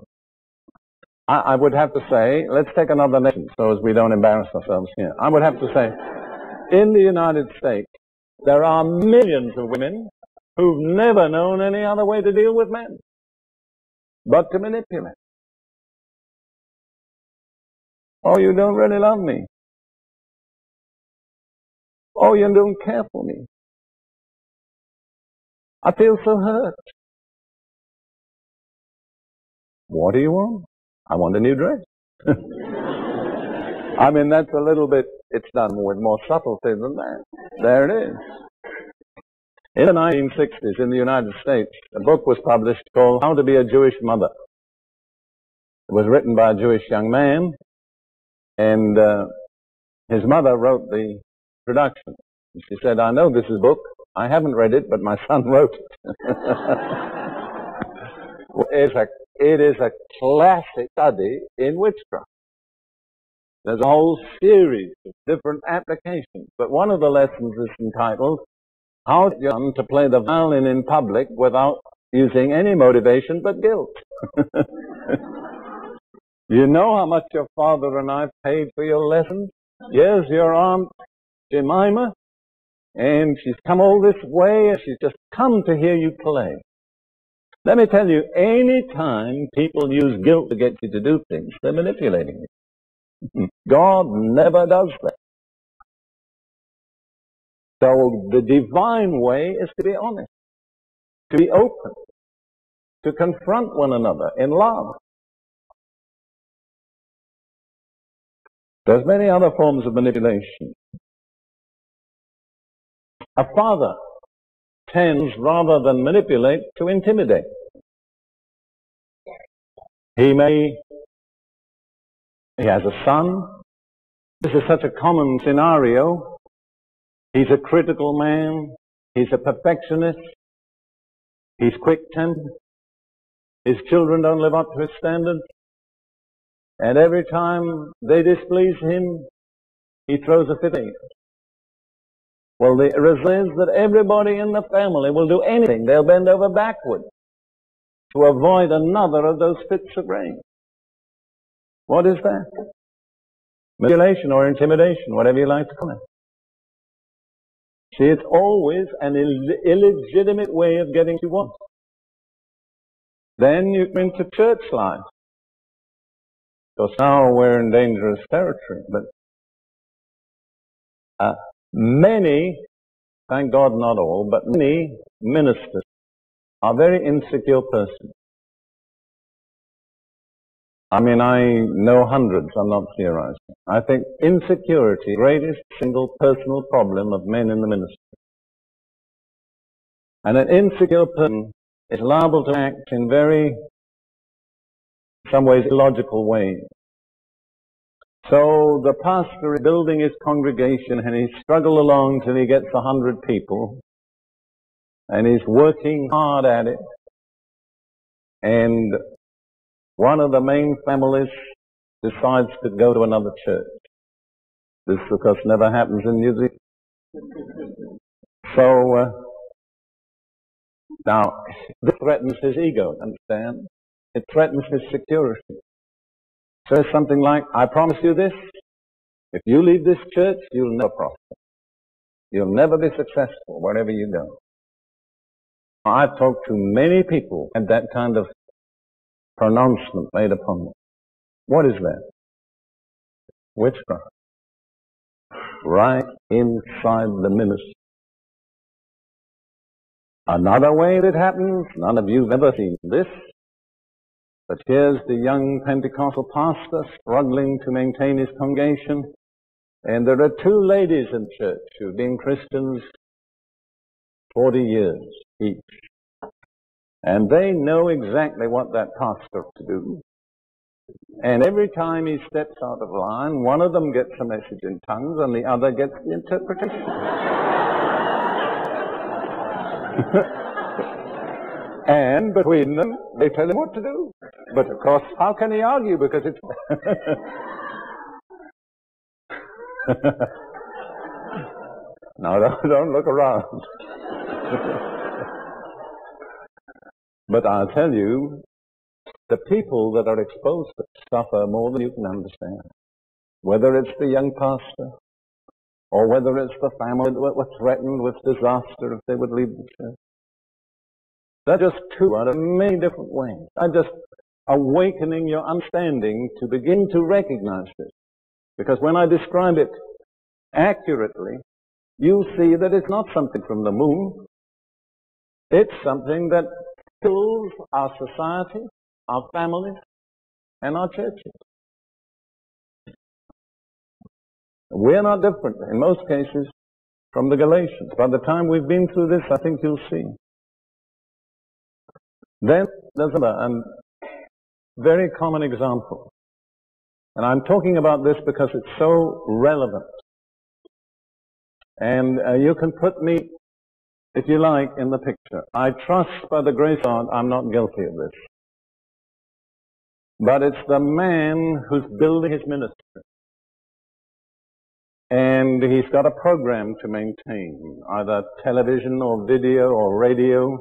I, I would have to say, let's take another nation so as we don't embarrass ourselves here. I would have to say, in the United States, there are millions of women who've never known any other way to deal with men but to manipulate. Oh, you don't really love me. Oh, you don't care for me. I feel so hurt. What do you want? I want a new dress. I mean, that's a little bit, it's done with more subtlety than that. There it is. In the nineteen sixties, in the United States, a book was published called How to Be a Jewish Mother. It was written by a Jewish young man, and uh, his mother wrote the introduction. She said, I know this is a book. I haven't read it, but my son wrote it. It's a, it is a classic study in witchcraft. There's a whole series of different applications, but one of the lessons is entitled, How to learn to play the violin in public without using any motivation but guilt. You know how much your father and I paid for your lessons? Yes, your Aunt Jemima. And she's come all this way, and she's just come to hear you play. Let me tell you, any time people use guilt to get you to do things, they're manipulating you. God never does that. So the divine way is to be honest, to be open, to confront one another in love. There's many other forms of manipulation. A father tends, rather than manipulate, to intimidate. He may, he has a son. This is such a common scenario. He's a critical man. He's a perfectionist. He's quick-tempered. His children don't live up to his standards. And every time they displease him, he throws a fit. Well, the result is that everybody in the family will do anything. They'll bend over backward to avoid another of those fits of rage. What is that? Manipulation or intimidation, whatever you like to call it. See, it's always an ill- illegitimate way of getting what you want. Then you come into church life. Because now we're in dangerous territory. But uh, Many, thank God not all, but many ministers are very insecure persons. I mean, I know hundreds, I'm not theorizing. I think insecurity is the greatest single personal problem of men in the ministry. And an insecure person is liable to act in very, in some ways, illogical ways. So the pastor is building his congregation, and he struggles along till he gets a hundred people, and he's working hard at it. And one of the main families decides to go to another church. This, of course, never happens in New Zealand. So uh, now this threatens his ego. Understand? It threatens his security. Says something like, I promise you this, if you leave this church, you'll never prosper. You'll never be successful wherever you go. I've talked to many people and that kind of pronouncement made upon them. What is that? Witchcraft. Right inside the ministry. Another way that happens, none of you have ever seen this, but here's the young Pentecostal pastor struggling to maintain his congregation, and there are two ladies in church who've been Christians forty years each, and they know exactly what that pastor ought to do. And every time he steps out of line, one of them gets a message in tongues and the other gets the interpretation. And between them, they tell him what to do. But of course, how can he argue? Because it's... No, don't, don't look around. But I'll tell you, the people that are exposed to suffer more than you can understand. Whether it's the young pastor, or whether it's the family that were threatened with disaster if they would leave the church. They're just two out of many different ways. I'm just awakening your understanding to begin to recognize this. Because when I describe it accurately, you see that it's not something from the moon. It's something that fills our society, our families, and our churches. We're not different, in most cases, from the Galatians. By the time we've been through this, I think you'll see. Then there's a very common example. And I'm talking about this because it's so relevant. And uh, you can put me, if you like, in the picture. I trust by the grace of God I'm not guilty of this. But it's the man who's building his ministry. And he's got a program to maintain, either television or video or radio.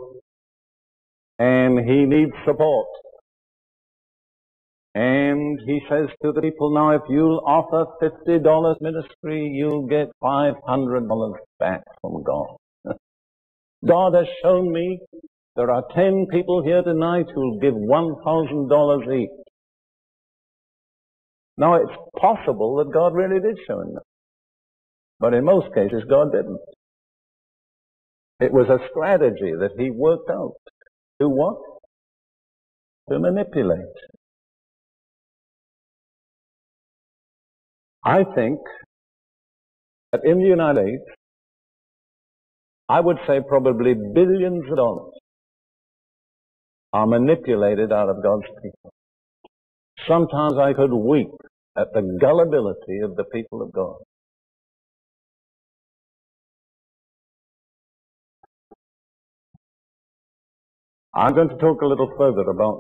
And he needs support. And he says to the people, now if you'll offer fifty dollars ministry, you'll get five hundred dollars back from God. God has shown me there are ten people here tonight who'll give one thousand dollars each. Now it's possible that God really did show him that. But in most cases, God didn't. It was a strategy that he worked out. To what? To manipulate. I think that in the United States, I would say probably billions of dollars are manipulated out of God's people. Sometimes I could weep at the gullibility of the people of God. I'm going to talk a little further about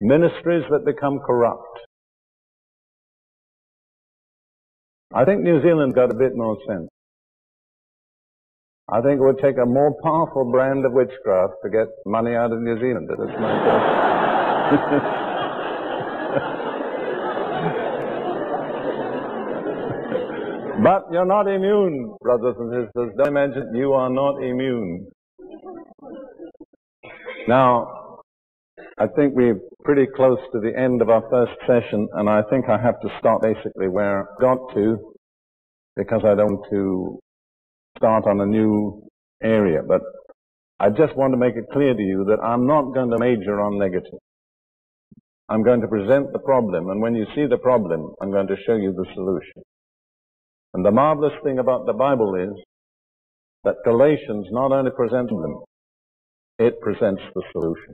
ministries that become corrupt. I think New Zealand got a bit more sense. I think it would take a more powerful brand of witchcraft to get money out of New Zealand. That is my But you're not immune, brothers and sisters. Don't imagine you are not immune. Now, I think we're pretty close to the end of our first session, and I think I have to start basically where I got to, because I don't want to start on a new area. But I just want to make it clear to you that I'm not going to major on negative. I'm going to present the problem, and when you see the problem, I'm going to show you the solution. And the marvelous thing about the Bible is that Galatians not only presents them, it presents the solution.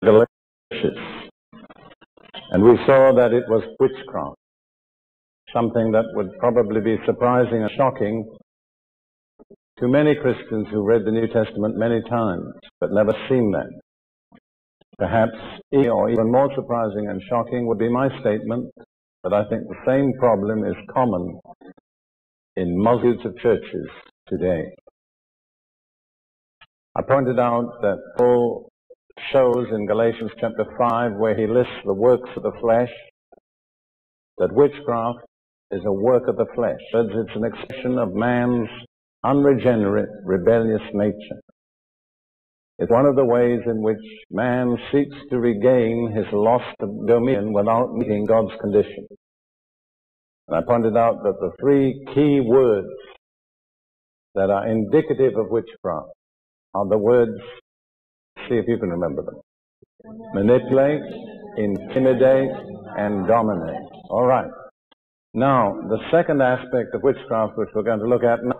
Galatians. And we saw that it was witchcraft, something that would probably be surprising and shocking to many Christians who read the New Testament many times but never seen that. Perhaps, or even more surprising and shocking would be my statement that I think the same problem is common in multitudes of churches today. I pointed out that Paul shows in Galatians chapter five, where he lists the works of the flesh, that witchcraft is a work of the flesh. It's an expression of man's unregenerate, rebellious nature. It's one of the ways in which man seeks to regain his lost dominion without meeting God's condition. And I pointed out that the three key words that are indicative of witchcraft are the words, see if you can remember them, manipulate, intimidate, and dominate. All right. Now, the second aspect of witchcraft, which we're going to look at now,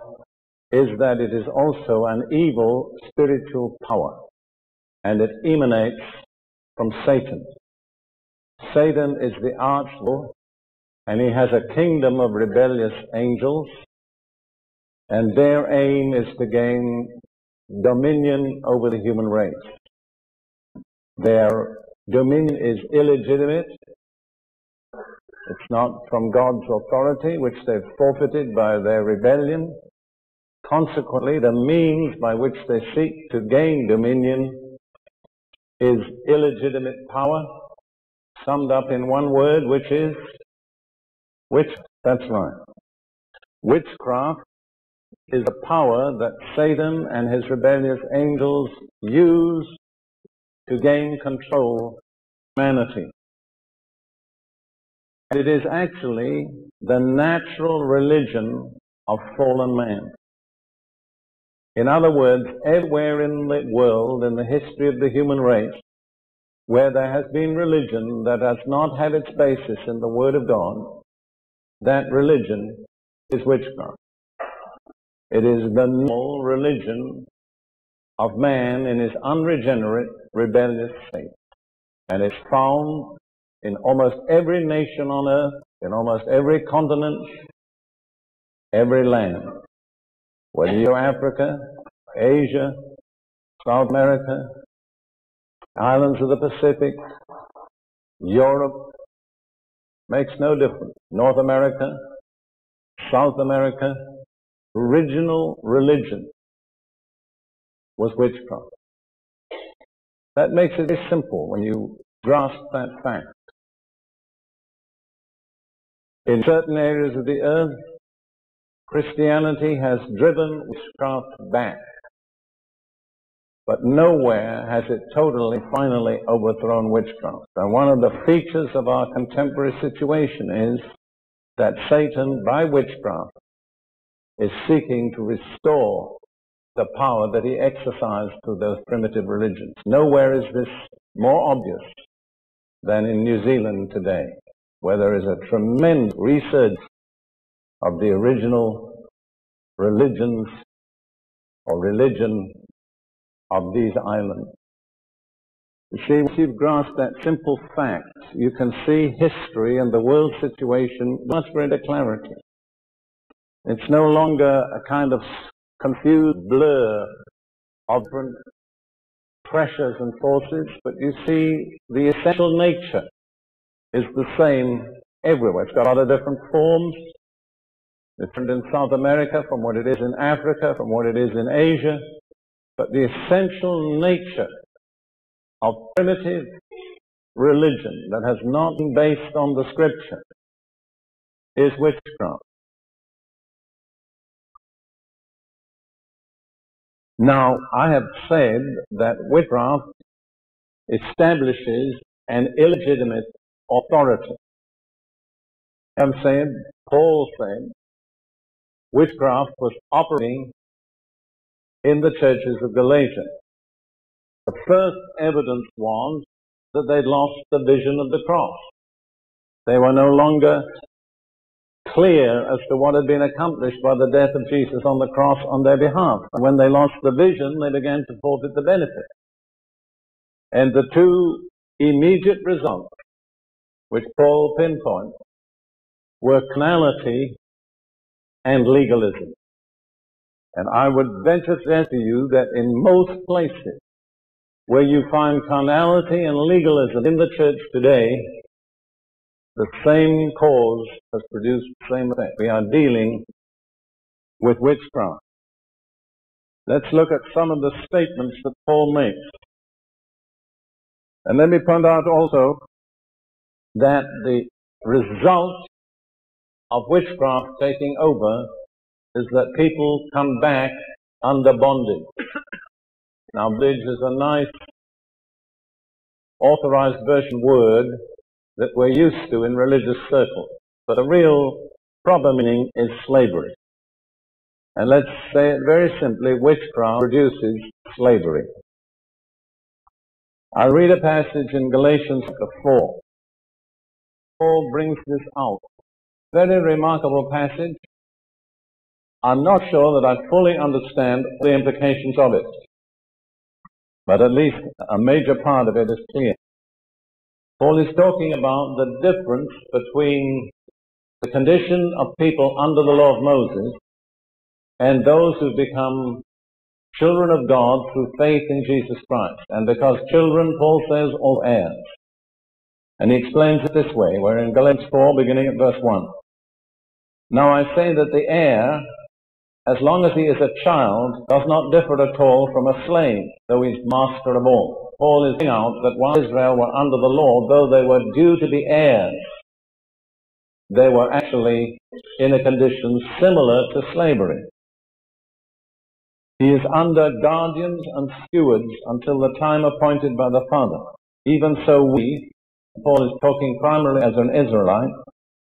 is that it is also an evil spiritual power, and it emanates from Satan. Satan is the archangel, and he has a kingdom of rebellious angels, and their aim is to gain dominion over the human race. Their dominion is illegitimate. It's not from God's authority, which they've forfeited by their rebellion. Consequently, the means by which they seek to gain dominion is illegitimate power, summed up in one word, which is witch. That's right. Witchcraft is a power that Satan and his rebellious angels use to gain control of humanity. And it is actually the natural religion of fallen man. In other words, everywhere in the world, in the history of the human race, where there has been religion that has not had its basis in the Word of God, that religion is witchcraft. It is the normal religion of man in his unregenerate, rebellious state. And it's found in almost every nation on earth, in almost every continent, every land. Whether you're Africa, Asia, South America, islands of the Pacific, Europe, makes no difference. North America, South America, original religion was witchcraft. That makes it very simple when you grasp that fact. In certain areas of the earth, Christianity has driven witchcraft back, but nowhere has it totally, finally overthrown witchcraft. And one of the features of our contemporary situation is that Satan, by witchcraft, is seeking to restore the power that he exercised through those primitive religions. Nowhere is this more obvious than in New Zealand today, where there is a tremendous resurgence of the original religions or religion of these islands. You see, once you've grasped that simple fact, you can see history and the world situation much greater clarity. It's no longer a kind of confused blur of different pressures and forces, but you see the essential nature is the same everywhere. It's got a lot of different forms. Different in South America from what it is in Africa, from what it is in Asia. But the essential nature of primitive religion that has not been based on the Scripture is witchcraft. Now, I have said that witchcraft establishes an illegitimate authority. I have said, Paul said, witchcraft was operating in the churches of Galatia. The first evidence was that they'd lost the vision of the cross. They were no longer clear as to what had been accomplished by the death of Jesus on the cross on their behalf. And when they lost the vision, they began to forfeit the benefit. And the two immediate results, which Paul pinpoints, were carnality and legalism. And I would venture to say to you that in most places where you find carnality and legalism in the church today, the same cause has produced the same effect. We are dealing with witchcraft. Let's look at some of the statements that Paul makes. And let me point out also that the result of witchcraft taking over is that people come back under bondage. Now, bondage is a nice authorised version word that we're used to in religious circles, but the real proper meaning is slavery. And let's say it very simply, witchcraft produces slavery. I read a passage in Galatians four. Paul brings this out. Very remarkable passage. I'm not sure that I fully understand the implications of it, but at least a major part of it is clear. Paul is talking about the difference between the condition of people under the law of Moses and those who become children of God through faith in Jesus Christ. And because children, Paul says, all heirs. And he explains it this way. We're in Galatians four, beginning at verse one. Now I say that the heir, as long as he is a child, does not differ at all from a slave, though he is master of all. Paul is pointing out that while Israel were under the law, though they were due to be heirs, they were actually in a condition similar to slavery. He is under guardians and stewards until the time appointed by the Father. Even so we, Paul is talking primarily as an Israelite,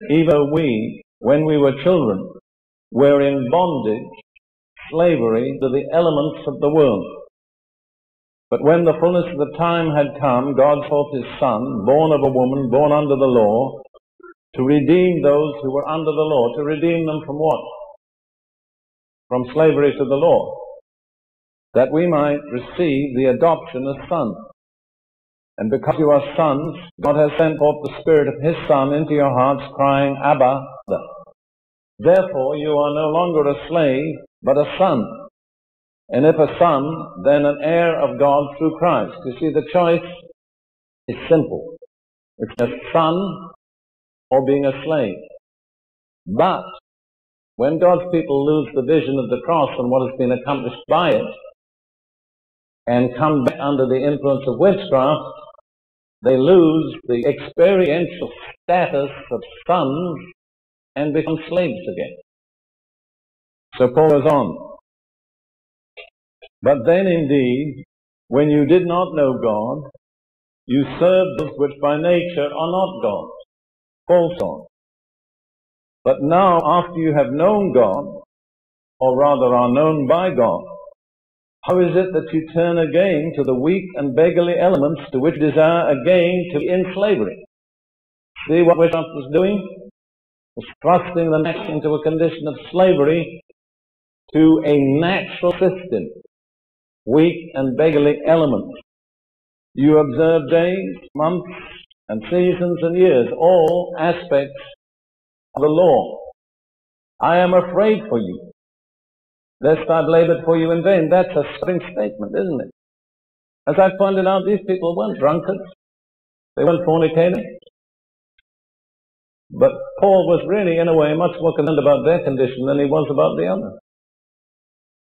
even we, when we were children, were in bondage, slavery to the elements of the world. But when the fullness of the time had come, God forth his Son, born of a woman, born under the law, to redeem those who were under the law. To redeem them from what? From slavery to the law, that we might receive the adoption as sons. And because you are sons, God has sent forth the Spirit of His Son into your hearts, crying, Abba, Father. Therefore you are no longer a slave, but a son. And if a son, then an heir of God through Christ. You see, the choice is simple. It's a son or being a slave. But when God's people lose the vision of the cross and what has been accomplished by it, and come back under the influence of witchcraft, they lose the experiential status of sons and become slaves again. So Paul goes on. But then indeed, when you did not know God, you served those which by nature are not God. Paul's on. But now, after you have known God, or rather are known by God, how is it that you turn again to the weak and beggarly elements to which desire again to be in slavery? See what witchcraft was doing? It was thrusting the next into a condition of slavery to a natural system, weak and beggarly elements. You observe days, months, and seasons and years, all aspects of the law. I am afraid for you, lest I've labored for you in vain. That's a stunning statement, isn't it? As I pointed out, these people weren't drunkards. They weren't fornicators. But Paul was really, in a way, much more concerned about their condition than he was about the other.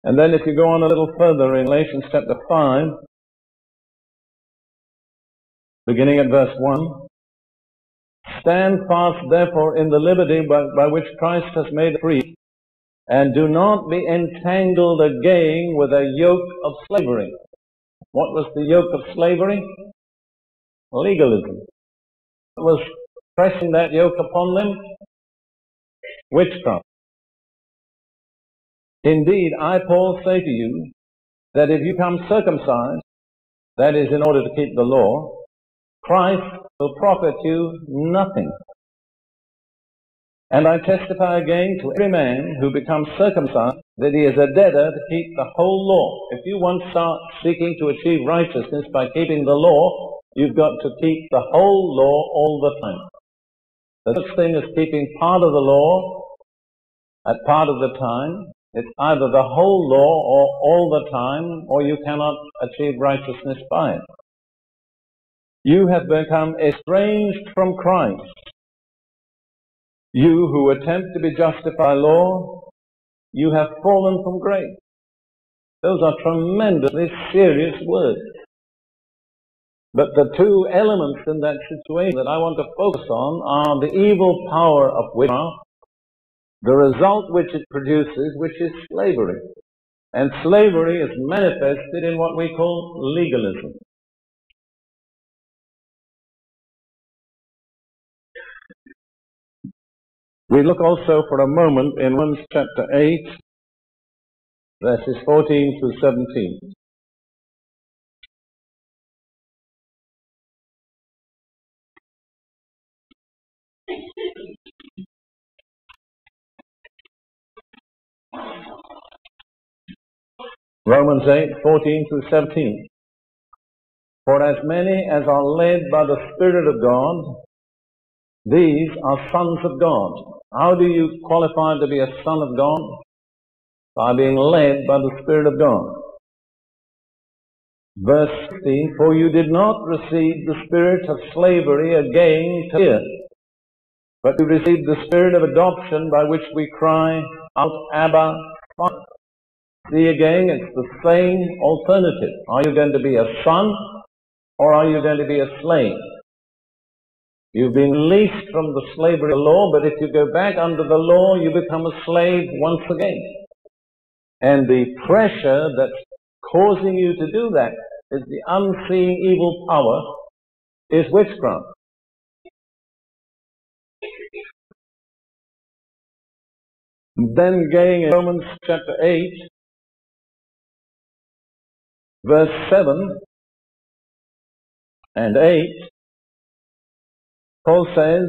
And then if you go on a little further in Galatians chapter five, beginning at verse one, stand fast, therefore, in the liberty by, by which Christ has made free, and do not be entangled again with a yoke of slavery. What was the yoke of slavery? Legalism. What was pressing that yoke upon them? Witchcraft. Indeed, I, Paul, say to you that if you come circumcised, that is, in order to keep the law, Christ will profit you nothing. And I testify again to every man who becomes circumcised that he is a debtor to keep the whole law. If you once start seeking to achieve righteousness by keeping the law, you've got to keep the whole law all the time. The such thing as keeping part of the law at part of the time. It's either the whole law or all the time, or you cannot achieve righteousness by it. You have become estranged from Christ. You who attempt to be justified by law, you have fallen from grace. Those are tremendously serious words. But the two elements in that situation that I want to focus on are the evil power of witchcraft, the result which it produces, which is slavery. And slavery is manifested in what we call legalism. We look also for a moment in Romans chapter eight, verses fourteen through seventeen. Romans eight, fourteen through seventeen. For as many as are led by the Spirit of God, these are sons of God. How do you qualify to be a son of God? By being led by the Spirit of God. Verse fifteen, for you did not receive the spirit of slavery again to fear, but you received the spirit of adoption by which we cry out, Abba, Father. See again, it's the same alternative. Are you going to be a son or are you going to be a slave? You've been released from the slavery of the law, but if you go back under the law, you become a slave once again. And the pressure that's causing you to do that is the unseen evil power is witchcraft. Then going in Romans chapter eight, verse seven and eight, Paul says,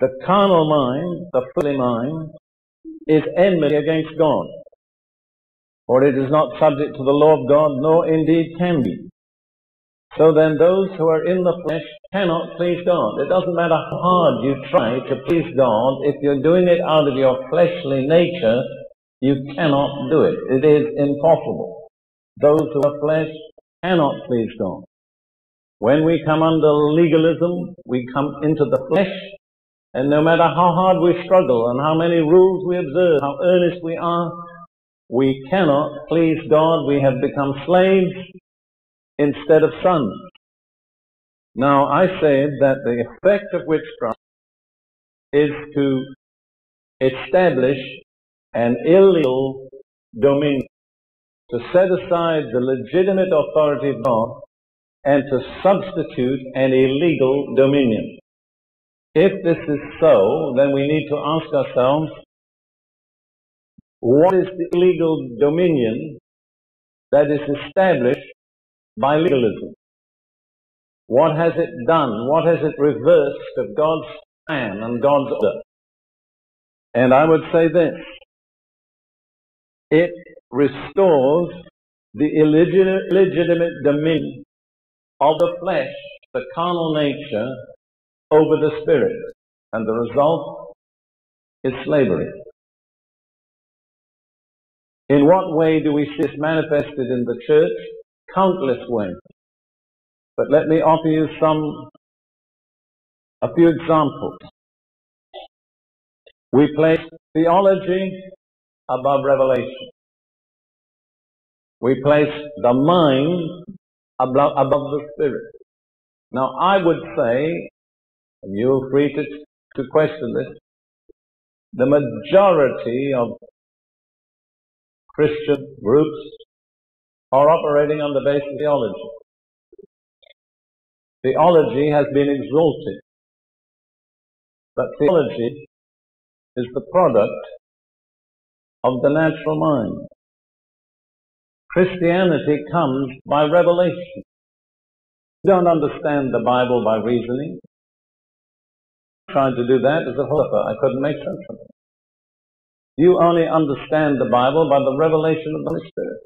the carnal mind, the fleshly mind, is enmity against God, for it is not subject to the law of God, nor indeed can be. So then those who are in the flesh cannot please God. It doesn't matter how hard you try to please God, if you're doing it out of your fleshly nature, you cannot do it. It is impossible. Those who are flesh cannot please God. When we come under legalism, we come into the flesh, and no matter how hard we struggle and how many rules we observe, how earnest we are, we cannot please God. We have become slaves instead of sons. Now, I said that the effect of witchcraft is to establish an illegal dominion, to set aside the legitimate authority of God, and to substitute an illegal dominion. If this is so, then we need to ask ourselves, what is the illegal dominion that is established by legalism? What has it done? What has it reversed of God's plan and God's order? And I would say this, it restores the illegitimate dominion of the flesh, the carnal nature, over the spirit. And the result is slavery. In what way do we see this manifested in the church? Countless ways. But let me offer you some, a few examples. We place theology above revelation. We place the mind Above, above the Spirit. Now, I would say, and you're free to, to question this, the majority of Christian groups are operating on the basis of theology. Theology has been exalted, but theology is the product of the natural mind. Christianity comes by revelation. You don't understand the Bible by reasoning. I tried to do that as a helper. I couldn't make sense of it. You only understand the Bible by the revelation of the Holy Spirit.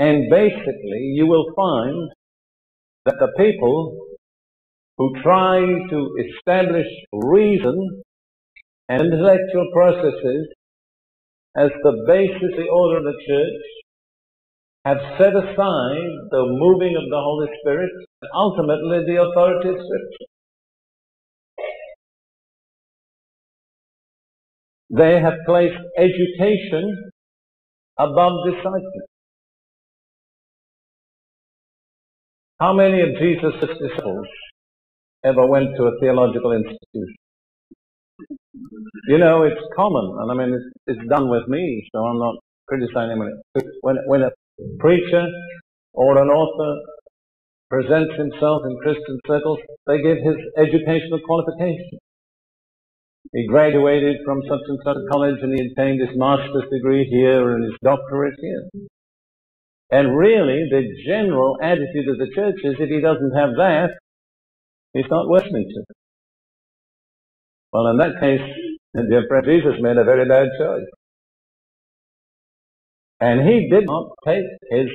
And basically, you will find that the people who try to establish reason and intellectual processes as the basis of the order of the church have set aside the moving of the Holy Spirit and ultimately the authority of Scripture. They have placed education above discipline. How many of Jesus' disciples ever went to a theological institution? You know, it's common, and I mean, it's, it's done with me, so I'm not criticizing anyone. When, when a preacher or an author presents himself in Christian circles, they give his educational qualification. He graduated from such and such college, and he obtained his master's degree here and his doctorate here. And really, the general attitude of the church is, if he doesn't have that, he's not worth me to. Well, in that case, dear friend, Jesus made a very bad choice. And he did not take his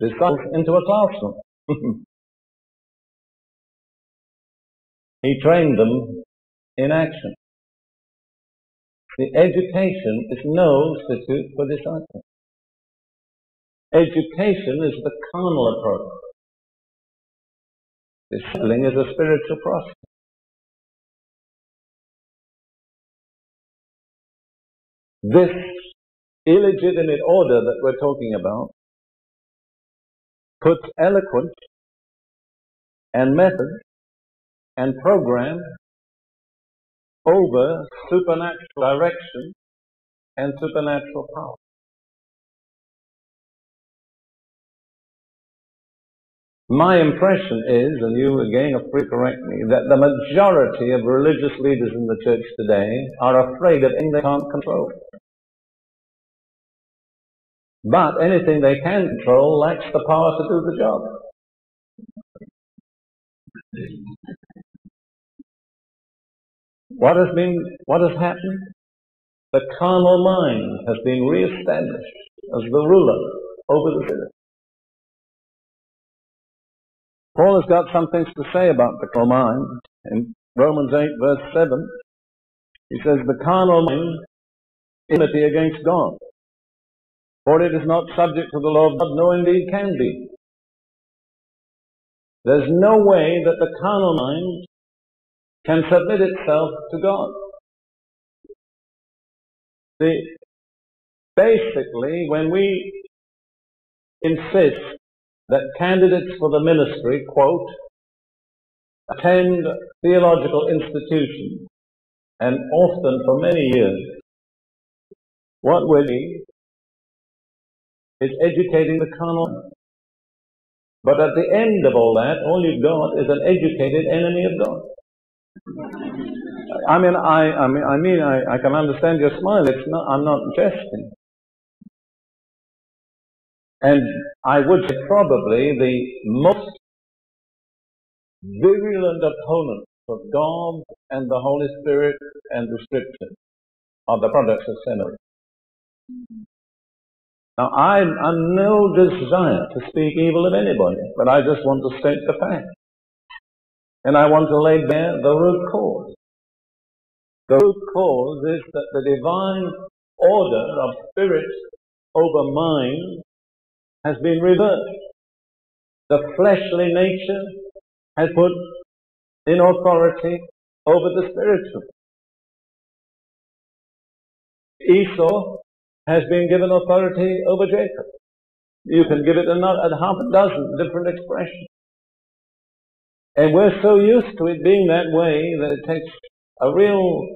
disciples into a classroom. He trained them in action. The education is no substitute for discipline. Education is the carnal approach. Discipline is a spiritual process. This illegitimate order that we're talking about puts eloquence and method and program over supernatural direction and supernatural power. My impression is, and you again are free to correct me, that the majority of religious leaders in the church today are afraid of anything they can't control. But anything they can control lacks the power to do the job. What has been, what has happened? The carnal mind has been re-established as the ruler over the spirit. Paul has got some things to say about the carnal mind. In Romans eight, verse seven, he says, the carnal mind is enmity against God, for it is not subject to the law of God, nor indeed can be. There's no way that the carnal mind can submit itself to God. See, basically, when we insist that candidates for the ministry, quote, attend theological institutions, and often for many years, what we need is educating the carnal. But at the end of all that, all you've got is an educated enemy of God. I mean, I, I mean, I, mean I, I can understand your smile. It's not, I'm not jesting. And I would say probably the most virulent opponents of God and the Holy Spirit and the Scripture are the products of sinners. Now, I have no desire to speak evil of anybody, but I just want to state the fact. And I want to lay bare the root cause. The root cause is that the divine order of spirit over mind has been reversed. The fleshly nature has put in authority over the spiritual. Esau has been given authority over Jacob. You can give it another half a dozen different expressions. And we're so used to it being that way that it takes a real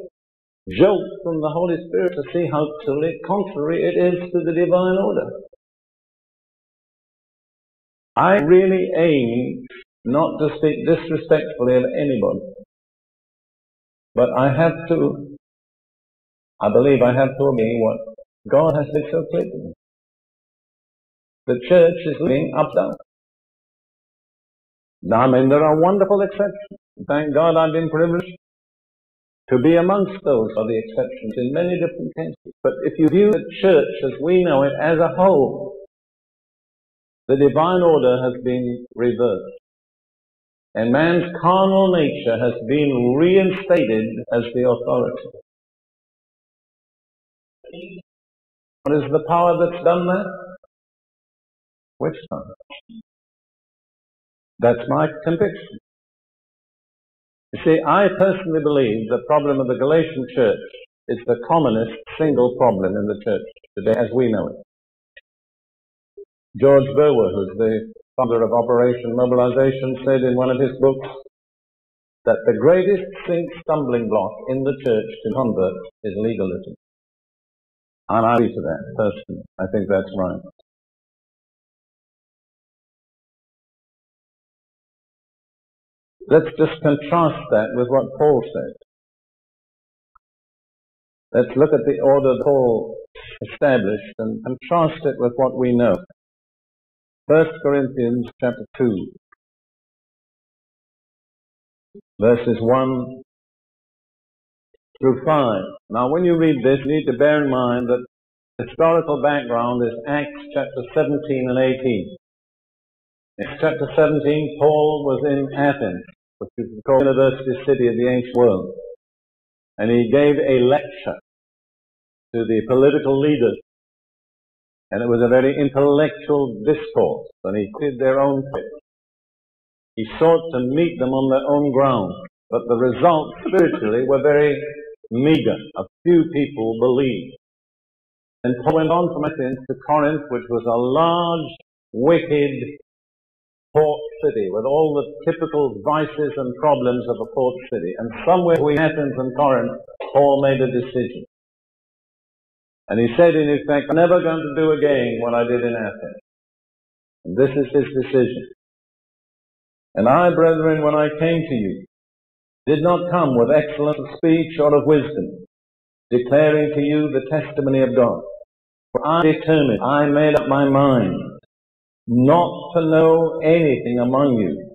jolt from the Holy Spirit to see how totally contrary it is to the divine order. I really aim not to speak disrespectfully of anybody, but I have to, I believe I have to obey what God has been so clear. The church is being upside down. I mean, there are wonderful exceptions. Thank God I've been privileged to be amongst those are the exceptions in many different cases. But if you view the church as we know it as a whole, the divine order has been reversed. And man's carnal nature has been reinstated as the authority. What is the power that's done that? Which power? That's my conviction. You see, I personally believe the problem of the Galatian church is the commonest single problem in the church today as we know it. George Verwer, who's the father of Operation Mobilization, said in one of his books that the greatest stumbling block in the church to converts is legalism. And I agree to that personally. I think that's right. Let's just contrast that with what Paul said. Let's look at the order Paul established and contrast it with what we know. First Corinthians chapter two, verses one through five. Now when you read this, you need to bear in mind that the historical background is Acts chapter seventeen and eighteen. In chapter seventeen, Paul was in Athens, which is the university city of the ancient world. And he gave a lecture to the political leaders. And it was a very intellectual discourse. And he did their own thing. He sought to meet them on their own ground. But the results spiritually were very meager. A few people believed. And Paul went on from Athens to Corinth, which was a large, wicked port city with all the typical vices and problems of a port city. And somewhere between Athens and Corinth, Paul made a decision. And he said in effect, I'm never going to do again what I did in Athens. And this is his decision. And I, brethren, when I came to you, did not come with excellent speech or of wisdom, declaring to you the testimony of God. For I determined, I made up my mind, not to know anything among you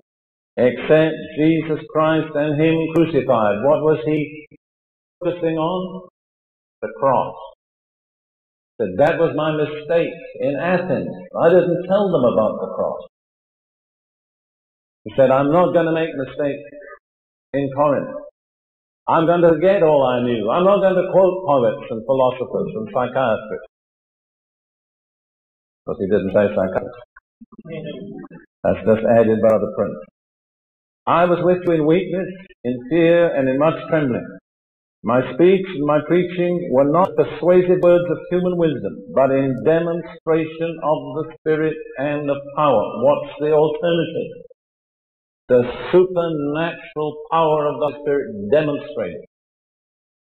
except Jesus Christ and Him crucified. What was he focusing on? The cross. He said, that was my mistake in Athens. I didn't tell them about the cross. He said, I'm not going to make mistakes in Corinth. I'm going to forget all I knew. I'm not going to quote poets and philosophers and psychiatrists. Because he didn't say psychiatrists. That's just added by the prince. I was with you in weakness, in fear, and in much trembling. My speech and my preaching were not persuasive words of human wisdom, but in demonstration of the Spirit and of power. What's the alternative? The supernatural power of the Spirit demonstrated.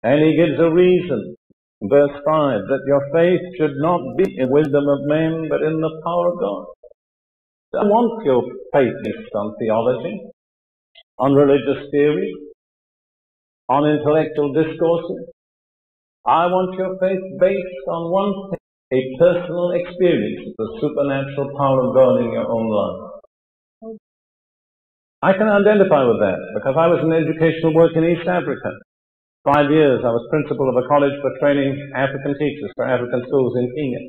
And he gives a reason. Verse five, that your faith should not be in wisdom of men, but in the power of God. I want your faith based on theology, on religious theory, on intellectual discourses. I want your faith based on one thing, a personal experience of the supernatural power of God in your own life. I can identify with that because I was in educational work in East Africa. Five years I was principal of a college for training African teachers for African schools in Kenya.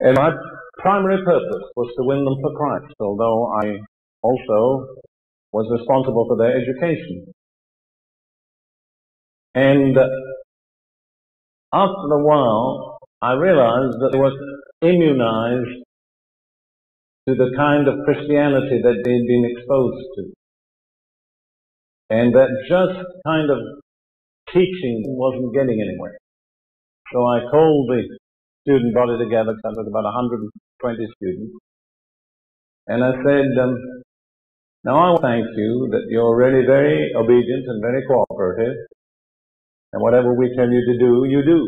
And my primary purpose was to win them for Christ, although I also was responsible for their education. And after a while, I realized that they were immunized to the kind of Christianity that they'd been exposed to. And that just kind of teaching wasn't getting anywhere. So I called the student body together, because I was about one hundred twenty students. And I said, um, now I want to thank you that you're really very obedient and very cooperative. And whatever we tell you to do, you do.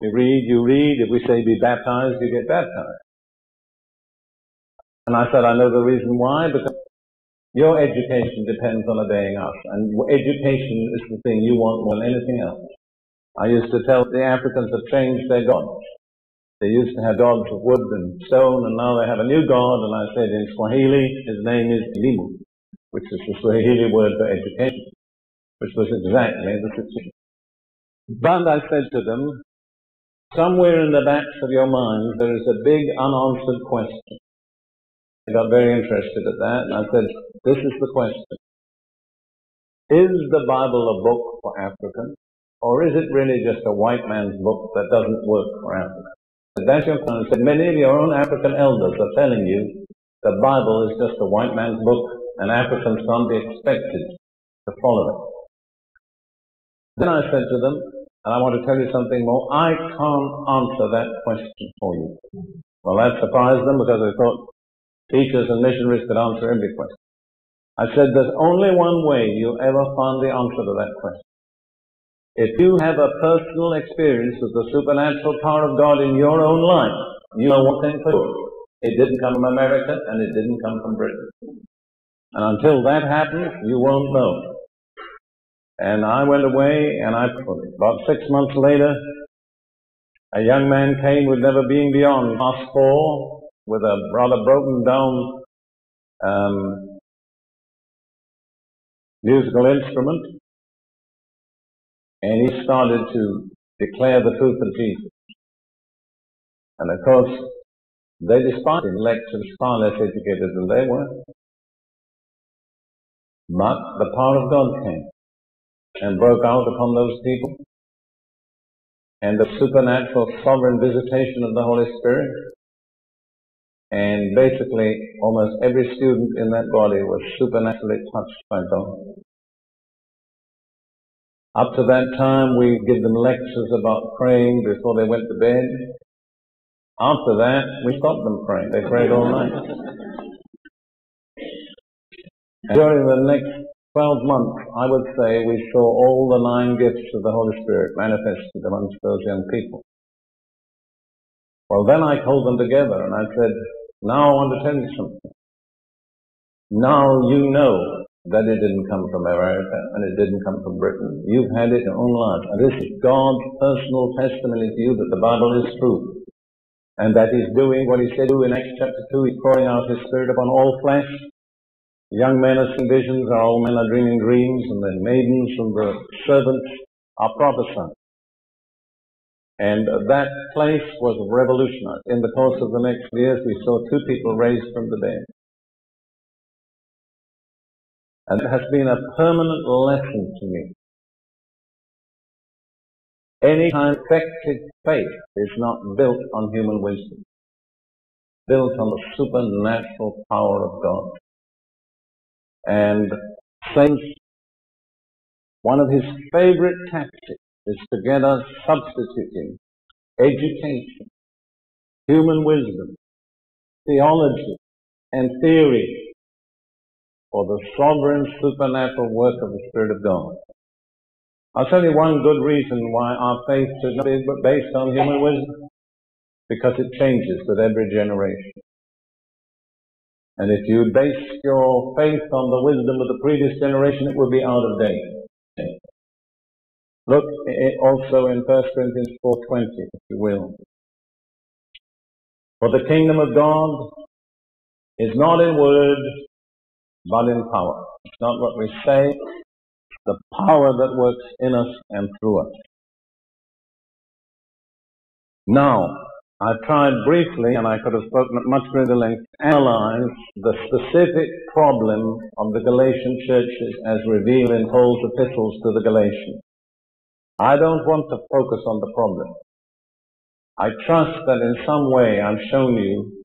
You read, you read. If we say be baptized, you get baptized. And I said, I know the reason why, because your education depends on obeying us. And education is the thing you want more than anything else. I used to tell the Africans have changed their gods. They used to have gods of wood and stone, and now they have a new god, and I said in Swahili, his name is Elimu, which is the Swahili word for education, which was exactly the situation. But I said to them, somewhere in the backs of your minds there is a big unanswered question. I got very interested at that, and I said, this is the question. Is the Bible a book for Africans, or is it really just a white man's book that doesn't work for Africa? That's your point. I said, many of your own African elders are telling you the Bible is just a white man's book, and Africans can't be expected to follow it. Then I said to them, and I want to tell you something more, I can't answer that question for you. Well, that surprised them because they thought teachers and missionaries could answer every question. I said, there's only one way you ever find the answer to that question. If you have a personal experience of the supernatural power of God in your own life, you know one thing for sure. It didn't come from America, and it didn't come from Britain. And until that happens, you won't know. And I went away, and I about six months later, a young man came with never being beyond class four, with a rather broken down um musical instrument, and he started to declare the truth of Jesus. And of course, they despised him. Lectures far less educated than they were. But the power of God came and broke out upon those people, and the supernatural sovereign visitation of the Holy Spirit, and basically almost every student in that body was supernaturally touched by God. Up to that time, we give them lectures about praying before they went to bed. After that, we stopped them praying. They prayed all night. And during the next twelve months, I would say we saw all the nine gifts of the Holy Spirit manifested amongst those young people. Well, then I called them together and I said, now I want to tell you something. Now you know that it didn't come from America and it didn't come from Britain. You've had it in your own life. And this is God's personal testimony to you that the Bible is true and that He's doing what He said to do in Acts chapter two. He's pouring out His Spirit upon all flesh. Young men are seeing visions, and old men are dreaming dreams, and the maidens and the servants are prophesying. And that place was revolutionized. In the course of the next years, we saw two people raised from the dead. And it has been a permanent lesson to me. Any time effective faith is not built on human wisdom, built on the supernatural power of God. And saints, one of his favorite tactics is together substituting education, human wisdom, theology, and theory for the sovereign supernatural work of the Spirit of God. I'll tell you one good reason why our faith should not be based on human wisdom, because it changes with every generation. And if you base your faith on the wisdom of the previous generation, it will be out of date. Look also in First Corinthians four twenty, if you will. For the kingdom of God is not in word, but in power. It's not what we say, it's the power that works in us and through us. Now, I've tried briefly, and I could have spoken at much greater length, to analyze the specific problem of the Galatian churches as revealed in Paul's epistles to the Galatians. I don't want to focus on the problem. I trust that in some way I've shown you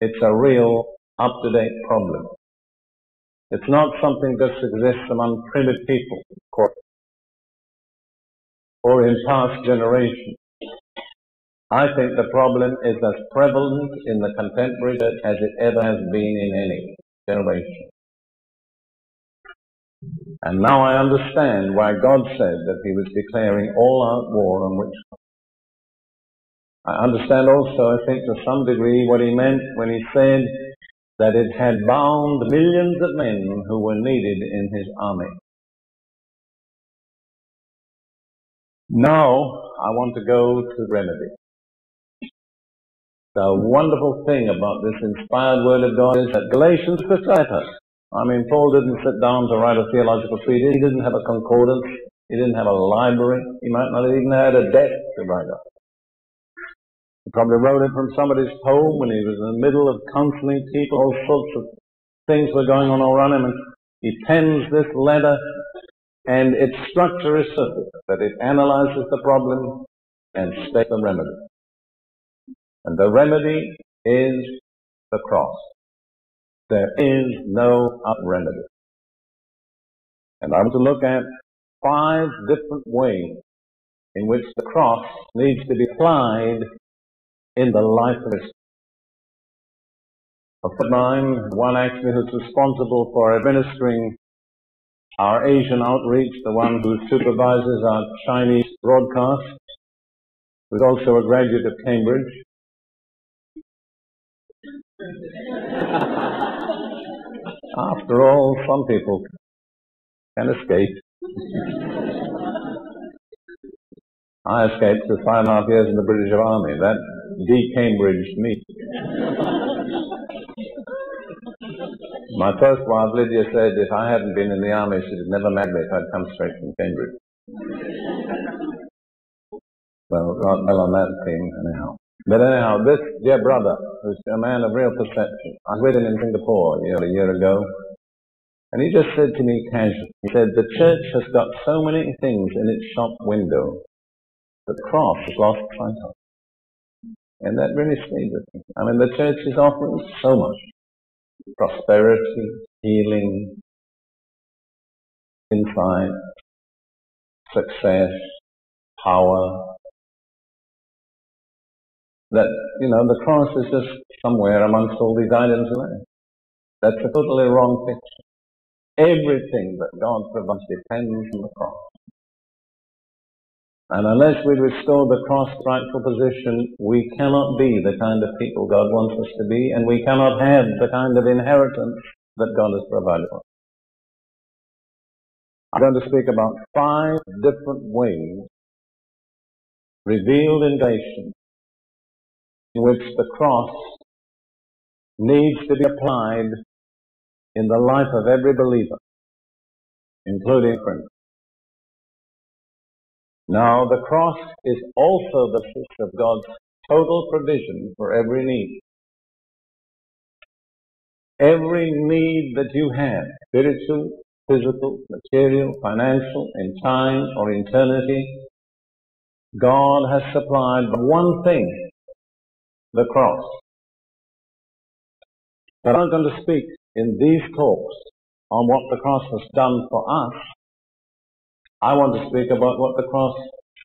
it's a real up-to-date problem. It's not something that exists among primitive people, of course, or in past generations. I think the problem is as prevalent in the contemporary church as it ever has been in any generation. And now I understand why God said that He was declaring all-out war on witchcraft. I understand also, I think to some degree, what He meant when He said that it had bound millions of men who were needed in His army. Now I want to go to remedy. The wonderful thing about this inspired word of God is that Galatians could cite us. I mean, Paul didn't sit down to write a theological treatise. He didn't have a concordance. He didn't have a library. He might not have even had a desk to write up. He probably wrote it from somebody's home when he was in the middle of counseling people. All sorts of things were going on around him. And he pens this letter, and its structure is such that it analyzes the problem and states the remedy. And the remedy is the cross. There is no other remedy. And I want to look at five different ways in which the cross needs to be applied in the life of Christ. A friend of mine, one actually who's responsible for administering our Asian outreach, the one who supervises our Chinese broadcast, who's also a graduate of Cambridge. After all, some people can escape. I escaped for five and a half years in the British Army. That de-Cambridged me. My first wife, Lydia, said if I hadn't been in the army, she'd have never married me if I'd come straight from Cambridge. Well, not well on that theme now. But anyhow, this dear brother, who's a man of real perception, I read him in Singapore you know, a year ago, and he just said to me casually, he said, the church has got so many things in its shop window, the cross has lost sight of. And that really stayed with me. I mean, the church is offering so much. Prosperity, healing, insight, success, power, that, you know, the cross is just somewhere amongst all these items of life. That's a totally wrong picture. Everything that God provides depends on the cross. And unless we restore the cross rightful position, we cannot be the kind of people God wants us to be, and we cannot have the kind of inheritance that God has provided for us. I'm going to speak about five different ways revealed in Galatians in which the cross needs to be applied in the life of every believer, including Christians. Now, the cross is also the basis of God's total provision for every need. Every need that you have, spiritual, physical, material, financial, in time or eternity, God has supplied by one thing, the cross. But I'm going to speak in these talks on what the cross has done for us. I want to speak about what the cross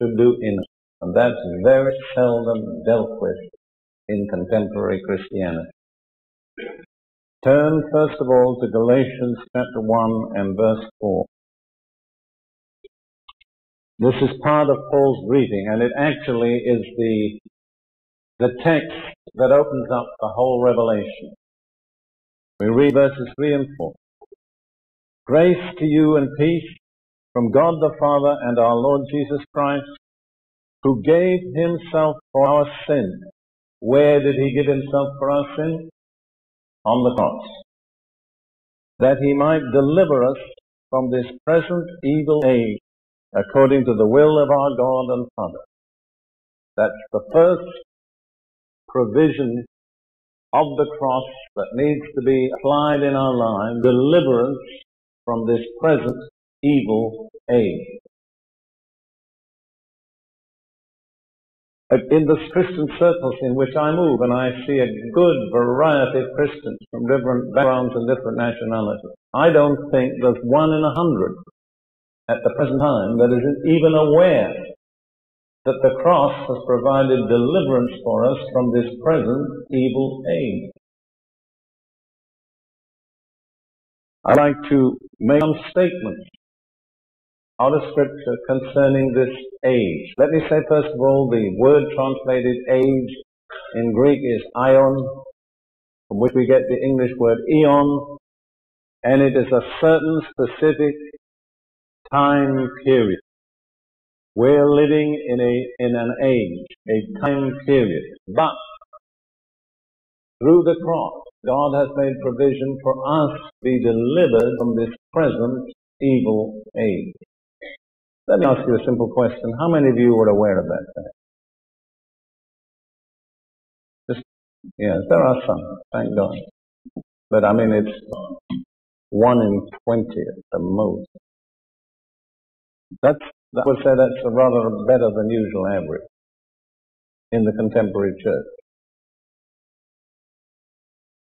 should do in us. And that's very seldom dealt with in contemporary Christianity. Turn first of all to Galatians chapter one and verse four. This is part of Paul's reading, and it actually is the The text that opens up the whole revelation. We read verses three and four. Grace to you and peace from God the Father and our Lord Jesus Christ, who gave himself for our sin. Where did he give himself for our sin? On the cross. That he might deliver us from this present evil age, according to the will of our God and Father. That's the first provision of the cross that needs to be applied in our lives, deliverance from this present evil age. In the Christian circles in which I move, and I see a good variety of Christians from different backgrounds and different nationalities, I don't think there's one in a hundred at the present time that isn't even aware that the cross has provided deliverance for us from this present evil age. I'd like to make some statements out of Scripture concerning this age. Let me say first of all, the word translated age in Greek is aion, from which we get the English word eon, and it is a certain specific time period. We're living in a in an age, a time period. But through the cross, God has made provision for us to be delivered from this present evil age. Let me ask you a simple question. How many of you were aware of that? Just, yes, there are some, thank God. But I mean, it's one in twenty at the most. That's, I would say that's a rather better than usual average in the contemporary church.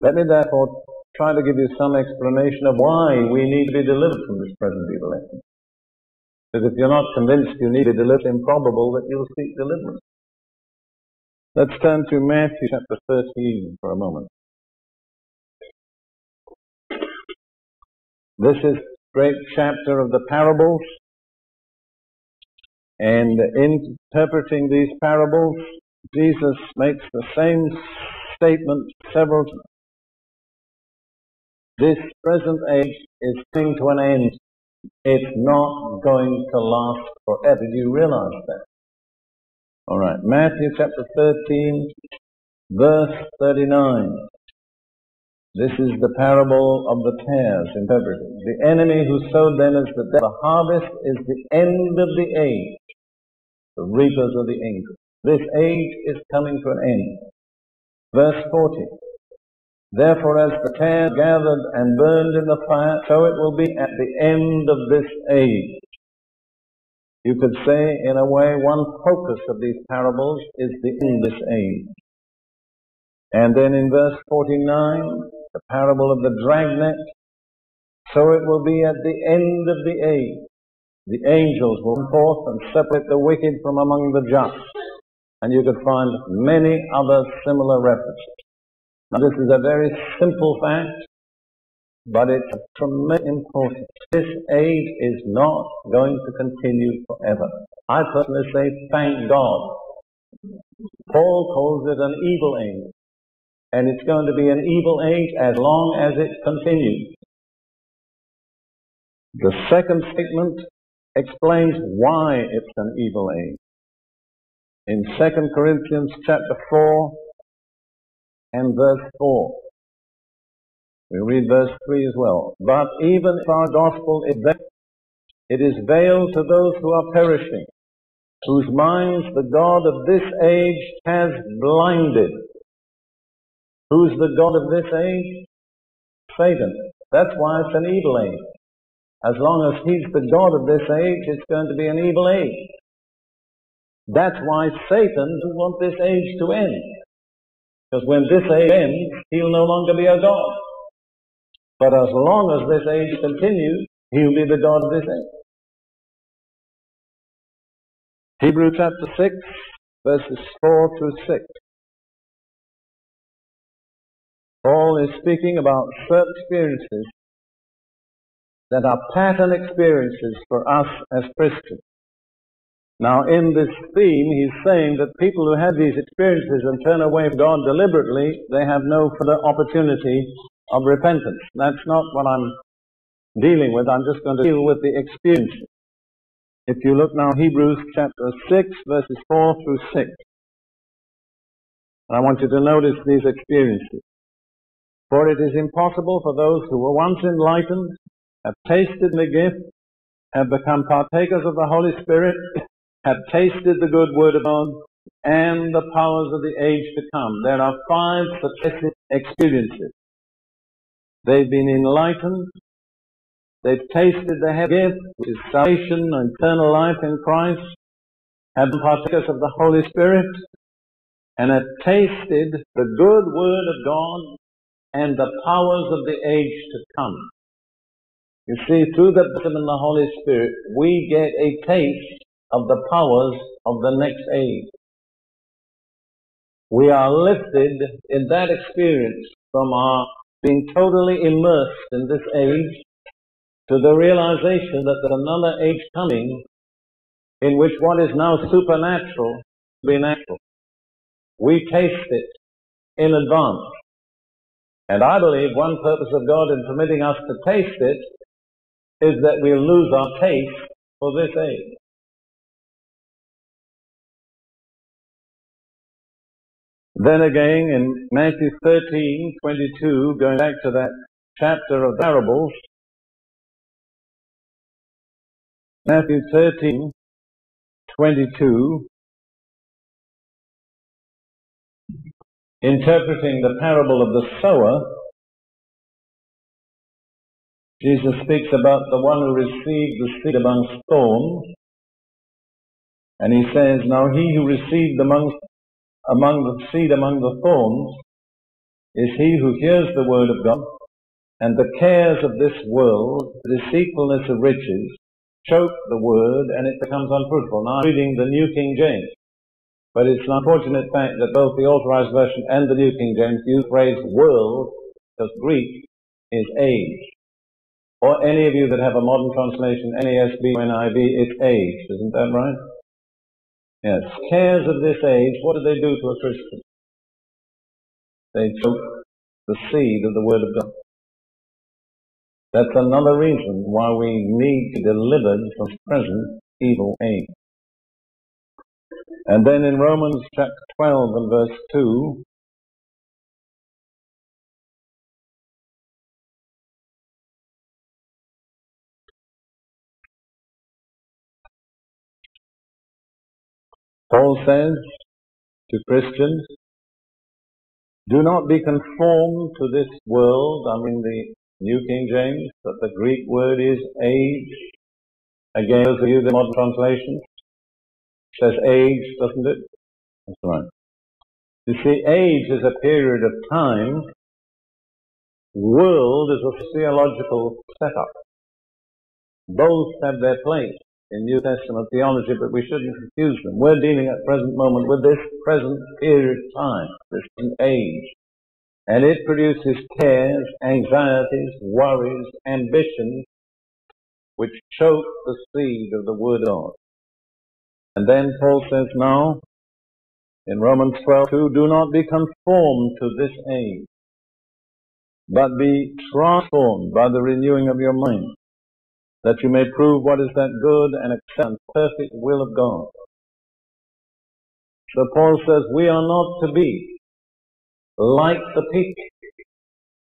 Let me therefore try to give you some explanation of why we need to be delivered from this present evil age. Because if you're not convinced you need to be delivered, improbable that you'll seek deliverance. Let's turn to Matthew chapter thirteen for a moment. This is a great chapter of the parables. And in interpreting these parables, Jesus makes the same statement several times. This present age is coming to an end. It's not going to last forever. Do you realize that? All right, Matthew chapter thirteen, verse thirty-nine. This is the parable of the tares interpreted. The enemy who sowed them is the devil. The harvest is the end of the age. The reapers are the angels. This age is coming to an end. Verse forty. Therefore, as the tares gathered and burned in the fire, so it will be at the end of this age. You could say, in a way, one focus of these parables is the end of this age. And then in verse forty-nine, the parable of the dragnet, so it will be at the end of the age. The angels will come forth and separate the wicked from among the just. And you could find many other similar references. Now, this is a very simple fact, but it's of tremendous importance. This age is not going to continue forever. I personally say, thank God. Paul calls it an evil age, and it's going to be an evil age as long as it continues. The second statement explains why it's an evil age. In Second Corinthians chapter four and verse four, we read verse three as well. But even if our gospel is veiled, it is veiled to those who are perishing, whose minds the God of this age has blinded. Who's the God of this age? Satan. That's why it's an evil age. As long as he's the God of this age, it's going to be an evil age. That's why Satan doesn't want this age to end. Because when this age ends, he'll no longer be a God. But as long as this age continues, he'll be the God of this age. Hebrews chapter six, verses four through six. Paul is speaking about certain experiences that are pattern experiences for us as Christians. Now, in this theme, he's saying that people who have these experiences and turn away from God deliberately, they have no further opportunity of repentance. That's not what I'm dealing with. I'm just going to deal with the experiences. If you look now, Hebrews chapter six, verses four through six. I want you to notice these experiences. For it is impossible for those who were once enlightened, have tasted the gift, have become partakers of the Holy Spirit, have tasted the good word of God, and the powers of the age to come. There are five successive experiences. They've been enlightened. They've tasted the heavenly gift, which is salvation, eternal life in Christ, have been partakers of the Holy Spirit, and have tasted the good word of God and the powers of the age to come. You see, through the baptism in the Holy Spirit, we get a taste of the powers of the next age. We are lifted in that experience from our being totally immersed in this age to the realization that there's another age coming in which what is now supernatural will be natural. We taste it in advance. And I believe one purpose of God in permitting us to taste it is that we'll lose our taste for this age. Then again in Matthew thirteen twenty-two, going back to that chapter of the parables, Matthew thirteen twenty-two, interpreting the parable of the sower, Jesus speaks about the one who received the seed among thorns, and he says, now he who received among, among the seed among the thorns is he who hears the word of God, and the cares of this world, the deceitfulness of riches, choke the word, and it becomes unfruitful. Now I'm reading the New King James, but it's an unfortunate fact that both the Authorised Version and the New King James use the phrase world, because Greek is age. Or any of you that have a modern translation, N A S B, N I V, it's age. Isn't that right? Yes. Cares of this age, what do they do to a Christian? They choke the seed of the Word of God. That's another reason why we need to be delivered from present evil age. And then in Romans chapter twelve and verse two, Paul says to Christians, do not be conformed to this world. I mean the New King James, but the Greek word is age. Again, those of you the modern translation says age, doesn't it? That's right. You see, age is a period of time. World is a theological setup. Both have their place in New Testament theology, but we shouldn't confuse them. We're dealing at the present moment with this present period of time, this age. And it produces cares, anxieties, worries, ambitions, which choke the seed of the Word of God. And then Paul says now, in Romans twelve two, do not be conformed to this age, but be transformed by the renewing of your mind, that you may prove what is that good and excellent, perfect will of God. So Paul says, we are not to be like the people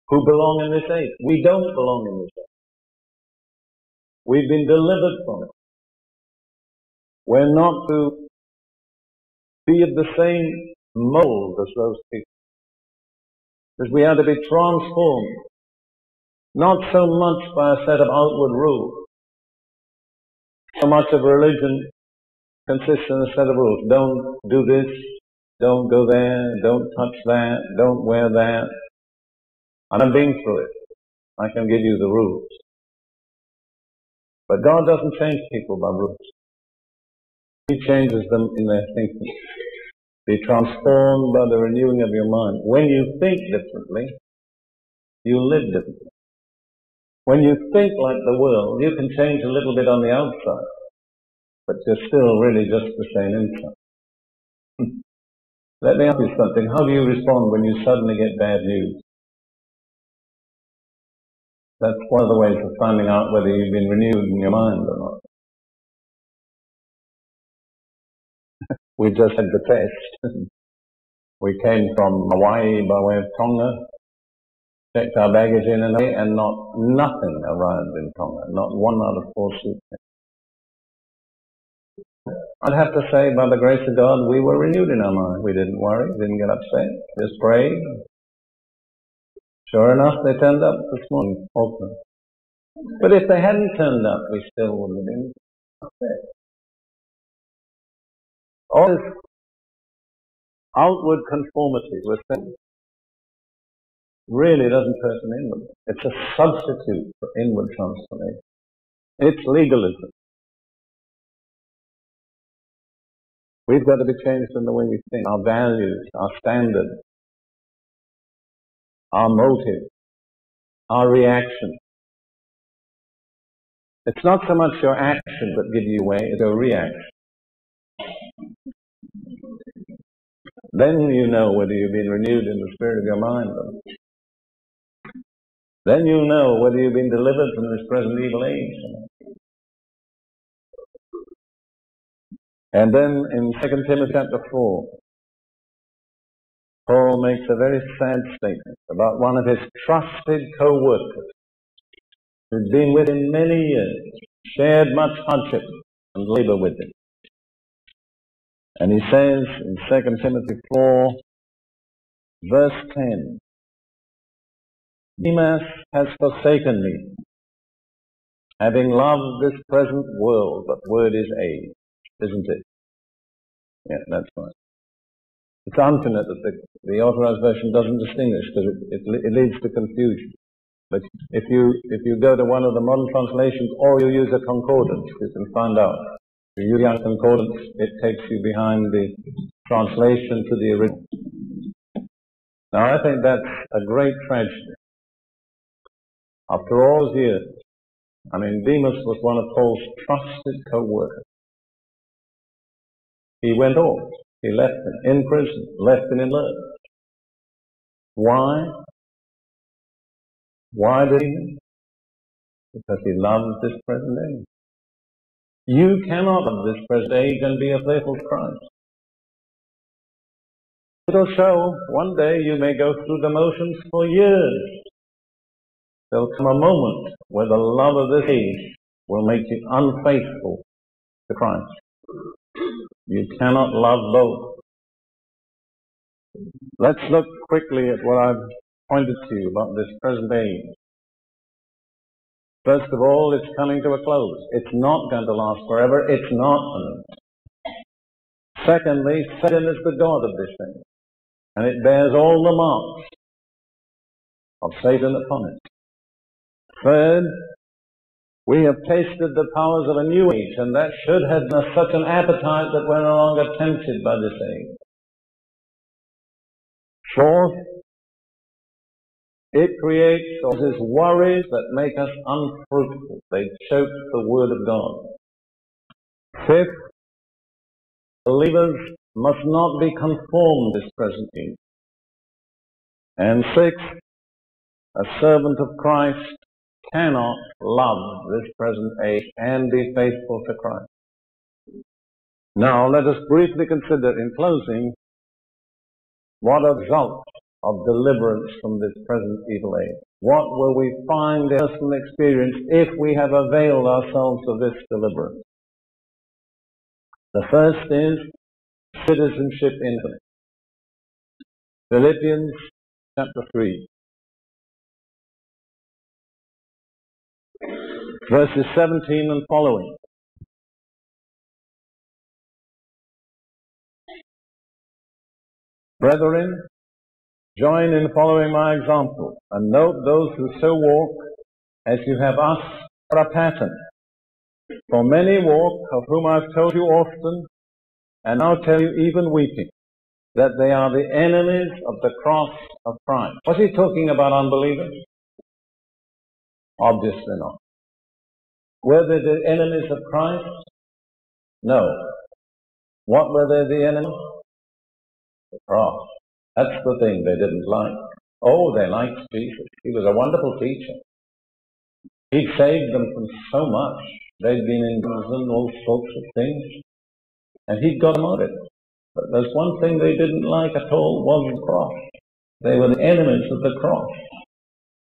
who belong in this age. We don't belong in this age. We've been delivered from it. We're not to be of the same mold as those people, because we are to be transformed, not so much by a set of outward rules. So much of religion consists in a set of rules. Don't do this, don't go there, don't touch that, don't wear that. I've been through it. I can give you the rules. But God doesn't change people by rules. He changes them in their thinking. Be transformed by the renewing of your mind. When you think differently, you live differently. When you think like the world, you can change a little bit on the outside, but you're still really just the same inside. Let me ask you something. How do you respond when you suddenly get bad news? That's one of the ways of finding out whether you've been renewed in your mind or not. We just had the test. We came from Hawaii by way of Tonga. Checked our baggage in and away, and not nothing arrived in Tonga. Not one out of four suitcases. I'd have to say, by the grace of God, we were renewed in our mind. We didn't worry, didn't get upset, just prayed. Sure enough, they turned up this morning, Auckland. But if they hadn't turned up, we still would have been upset. All this outward conformity was sin. Really doesn't turn inward. It's a substitute for inward transformation. It's legalism. We've got to be changed in the way we think, our values, our standards, our motives, our reaction. It's not so much your actions that give you away, it's your reaction. Then you know whether you've been renewed in the spirit of your mind. Then you know whether you've been delivered from this present evil age. And then in Second Timothy chapter four, Paul makes a very sad statement about one of his trusted co-workers who'd been with him many years, shared much hardship and labor with him. And he says in Second Timothy four, verse ten, Demas has forsaken me, having loved this present world, but word is age, isn't it? Yeah, that's right. It's unfortunate that the, the Authorised Version doesn't distinguish, because it, it, it leads to confusion. But if you, if you go to one of the modern translations, or you use a concordance, you can find out. If you use a concordance, it takes you behind the translation to the original. Now, I think that's a great tragedy. After all these years, I mean, Demas was one of Paul's trusted co-workers. He went off. He left him in prison, left him in love. Why? Why did he? Because he loved this present age. You cannot love this present age and be a playful Christ. Little so, one day you may go through the motions for years. There'll come a moment where the love of this age will make you unfaithful to Christ. You cannot love both. Let's look quickly at what I've pointed to you about this present age. First of all, it's coming to a close. It's not going to last forever. It's not. Secondly, Satan is the god of this thing, and it bears all the marks of Satan upon it. Third, we have tasted the powers of a new age, and that should have been such an appetite that we're no longer tempted by this age. Fourth, it creates or causes worries that make us unfruitful. They choke the word of God. Fifth, believers must not be conformed to this present age. And sixth, a servant of Christ cannot love this present age and be faithful to Christ. Now, let us briefly consider, in closing, what are the results of deliverance from this present evil age. What will we find in personal experience if we have availed ourselves of this deliverance? The first is citizenship in heaven. Philippians chapter three. Verses seventeen and following. Brethren, join in following my example, and note those who so walk as you have us for a pattern. For many walk, of whom I've told you often, and now tell you even weeping, that they are the enemies of the cross of Christ. Was he talking about unbelievers? Obviously not. Were they the enemies of Christ? No. What were they the enemies of? The cross. That's the thing they didn't like. Oh, they liked Jesus. He was a wonderful teacher. He saved them from so much. They'd been in prison, all sorts of things. And he'd got them out of it. But there's one thing they didn't like at all, was the cross. They were the enemies of the cross.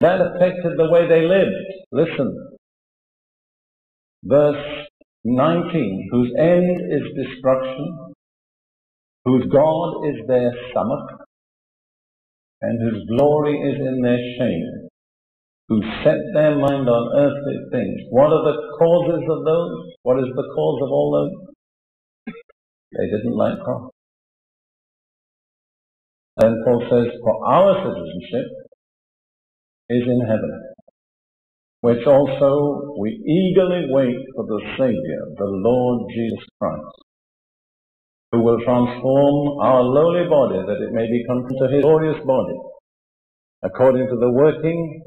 That affected the way they lived. Listen. Verse nineteen, whose end is destruction, whose God is their stomach, and whose glory is in their shame, who set their mind on earthly things. What are the causes of those? What is the cause of all those? They didn't like God. Then Paul says, for our citizenship is in heaven, which also we eagerly wait for the Savior, the Lord Jesus Christ, who will transform our lowly body that it may become to his glorious body, according to the working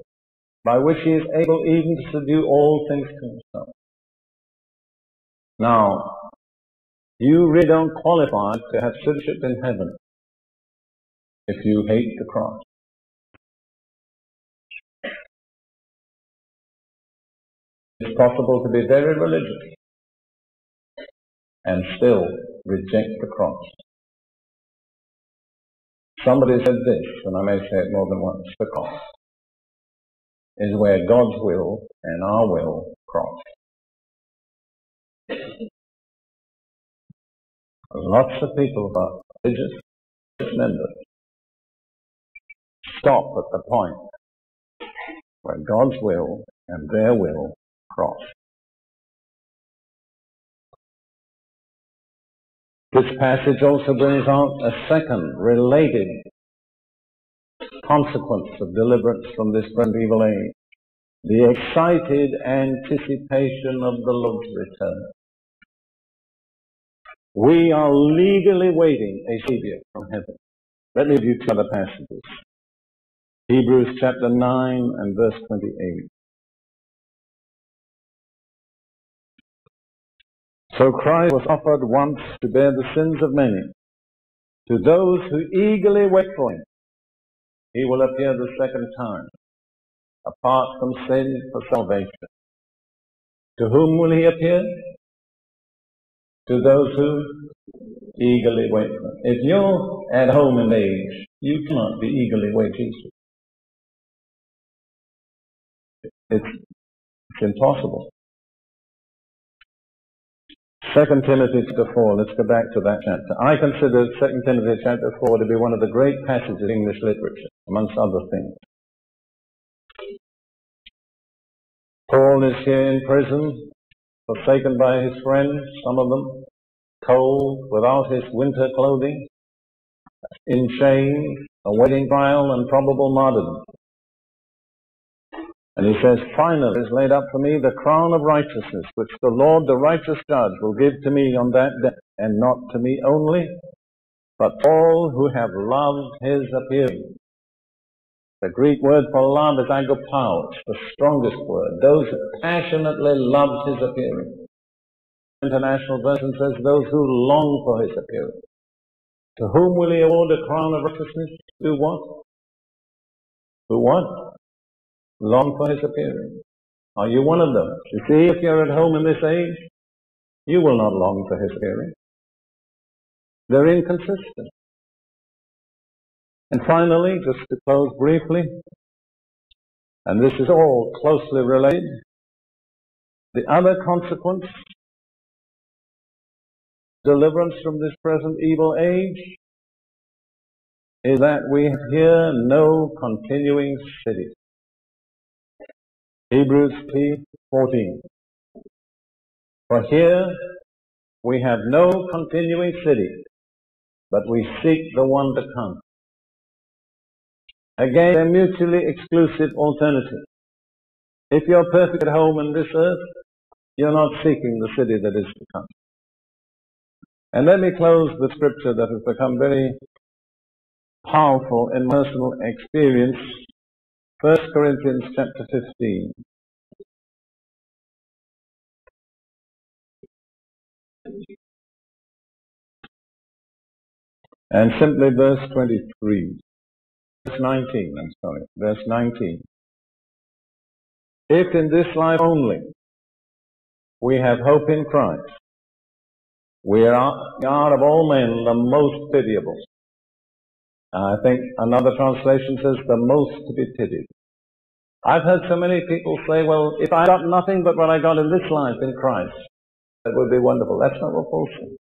by which he is able even to subdue all things to himself. Now, you really don't qualify to have citizenship in heaven if you hate the cross. It's possible to be very religious and still reject the cross. Somebody said this, and I may say it more than once, the cross is where God's will and our will cross. Lots of people who are religious members stop at the point where God's will and their will cross. This passage also brings out a second related consequence of deliverance from this present evil age, the excited anticipation of the Lord's return. We are legally waiting a Saviour from heaven. Let me review two other passages. Hebrews chapter nine and verse twenty-eight. So Christ was offered once to bear the sins of many. To those who eagerly wait for him, he will appear the second time, apart from sin for salvation. To whom will he appear? To those who eagerly wait for him. If you're at home in age, you cannot be eagerly waiting. It's, it's impossible. Second Timothy chapter four, let's go back to that chapter. I consider Second Timothy chapter four to be one of the great passages in English literature, amongst other things. Paul is here in prison, forsaken by his friends, some of them, cold, without his winter clothing, in chains, awaiting trial and probable martyrdom. And he says, finally is laid up for me the crown of righteousness, which the Lord, the righteous judge, will give to me on that day, and not to me only, but all who have loved his appearing. The Greek word for love is agapao, it's the strongest word. Those who passionately loved his appearing. The International Version says, those who long for his appearing. To whom will he award a crown of righteousness? Who what? Who what? Long for his appearing. Are you one of them? You see, if you're at home in this age, you will not long for his appearing. They're inconsistent. And finally, just to close briefly, and this is all closely related, the other consequence, deliverance from this present evil age, is that we have here no continuing city. Hebrews three fourteen. For here we have no continuing city, but we seek the one to come. Again, they're mutually exclusive alternatives. If you're perfect at home in this earth, you're not seeking the city that is to come. And let me close with scripture that has become very powerful in personal experience. First Corinthians chapter fifteen. And simply verse twenty-three. Verse nineteen, I'm sorry. Verse nineteen. If in this life only we have hope in Christ, we are, we are of all men the most pitiable. I think another translation says the most to be pitied. I've heard so many people say, well, if I got nothing but what I got in this life in Christ, that would be wonderful. That's not what Paul says.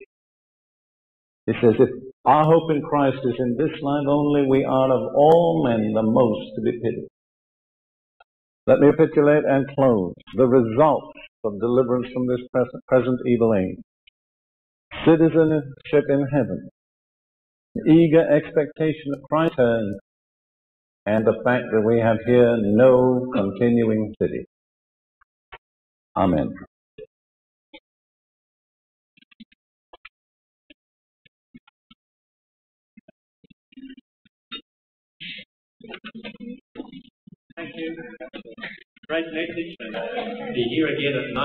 He says, if our hope in Christ is in this life only, we are of all men the most to be pitied. Let me capitulate and close. The results of deliverance from this present, present evil age. Citizenship in heaven. Eager expectation of Christ's return, and the fact that we have here no continuing city. Amen. Thank you. Great message, and be here again at night.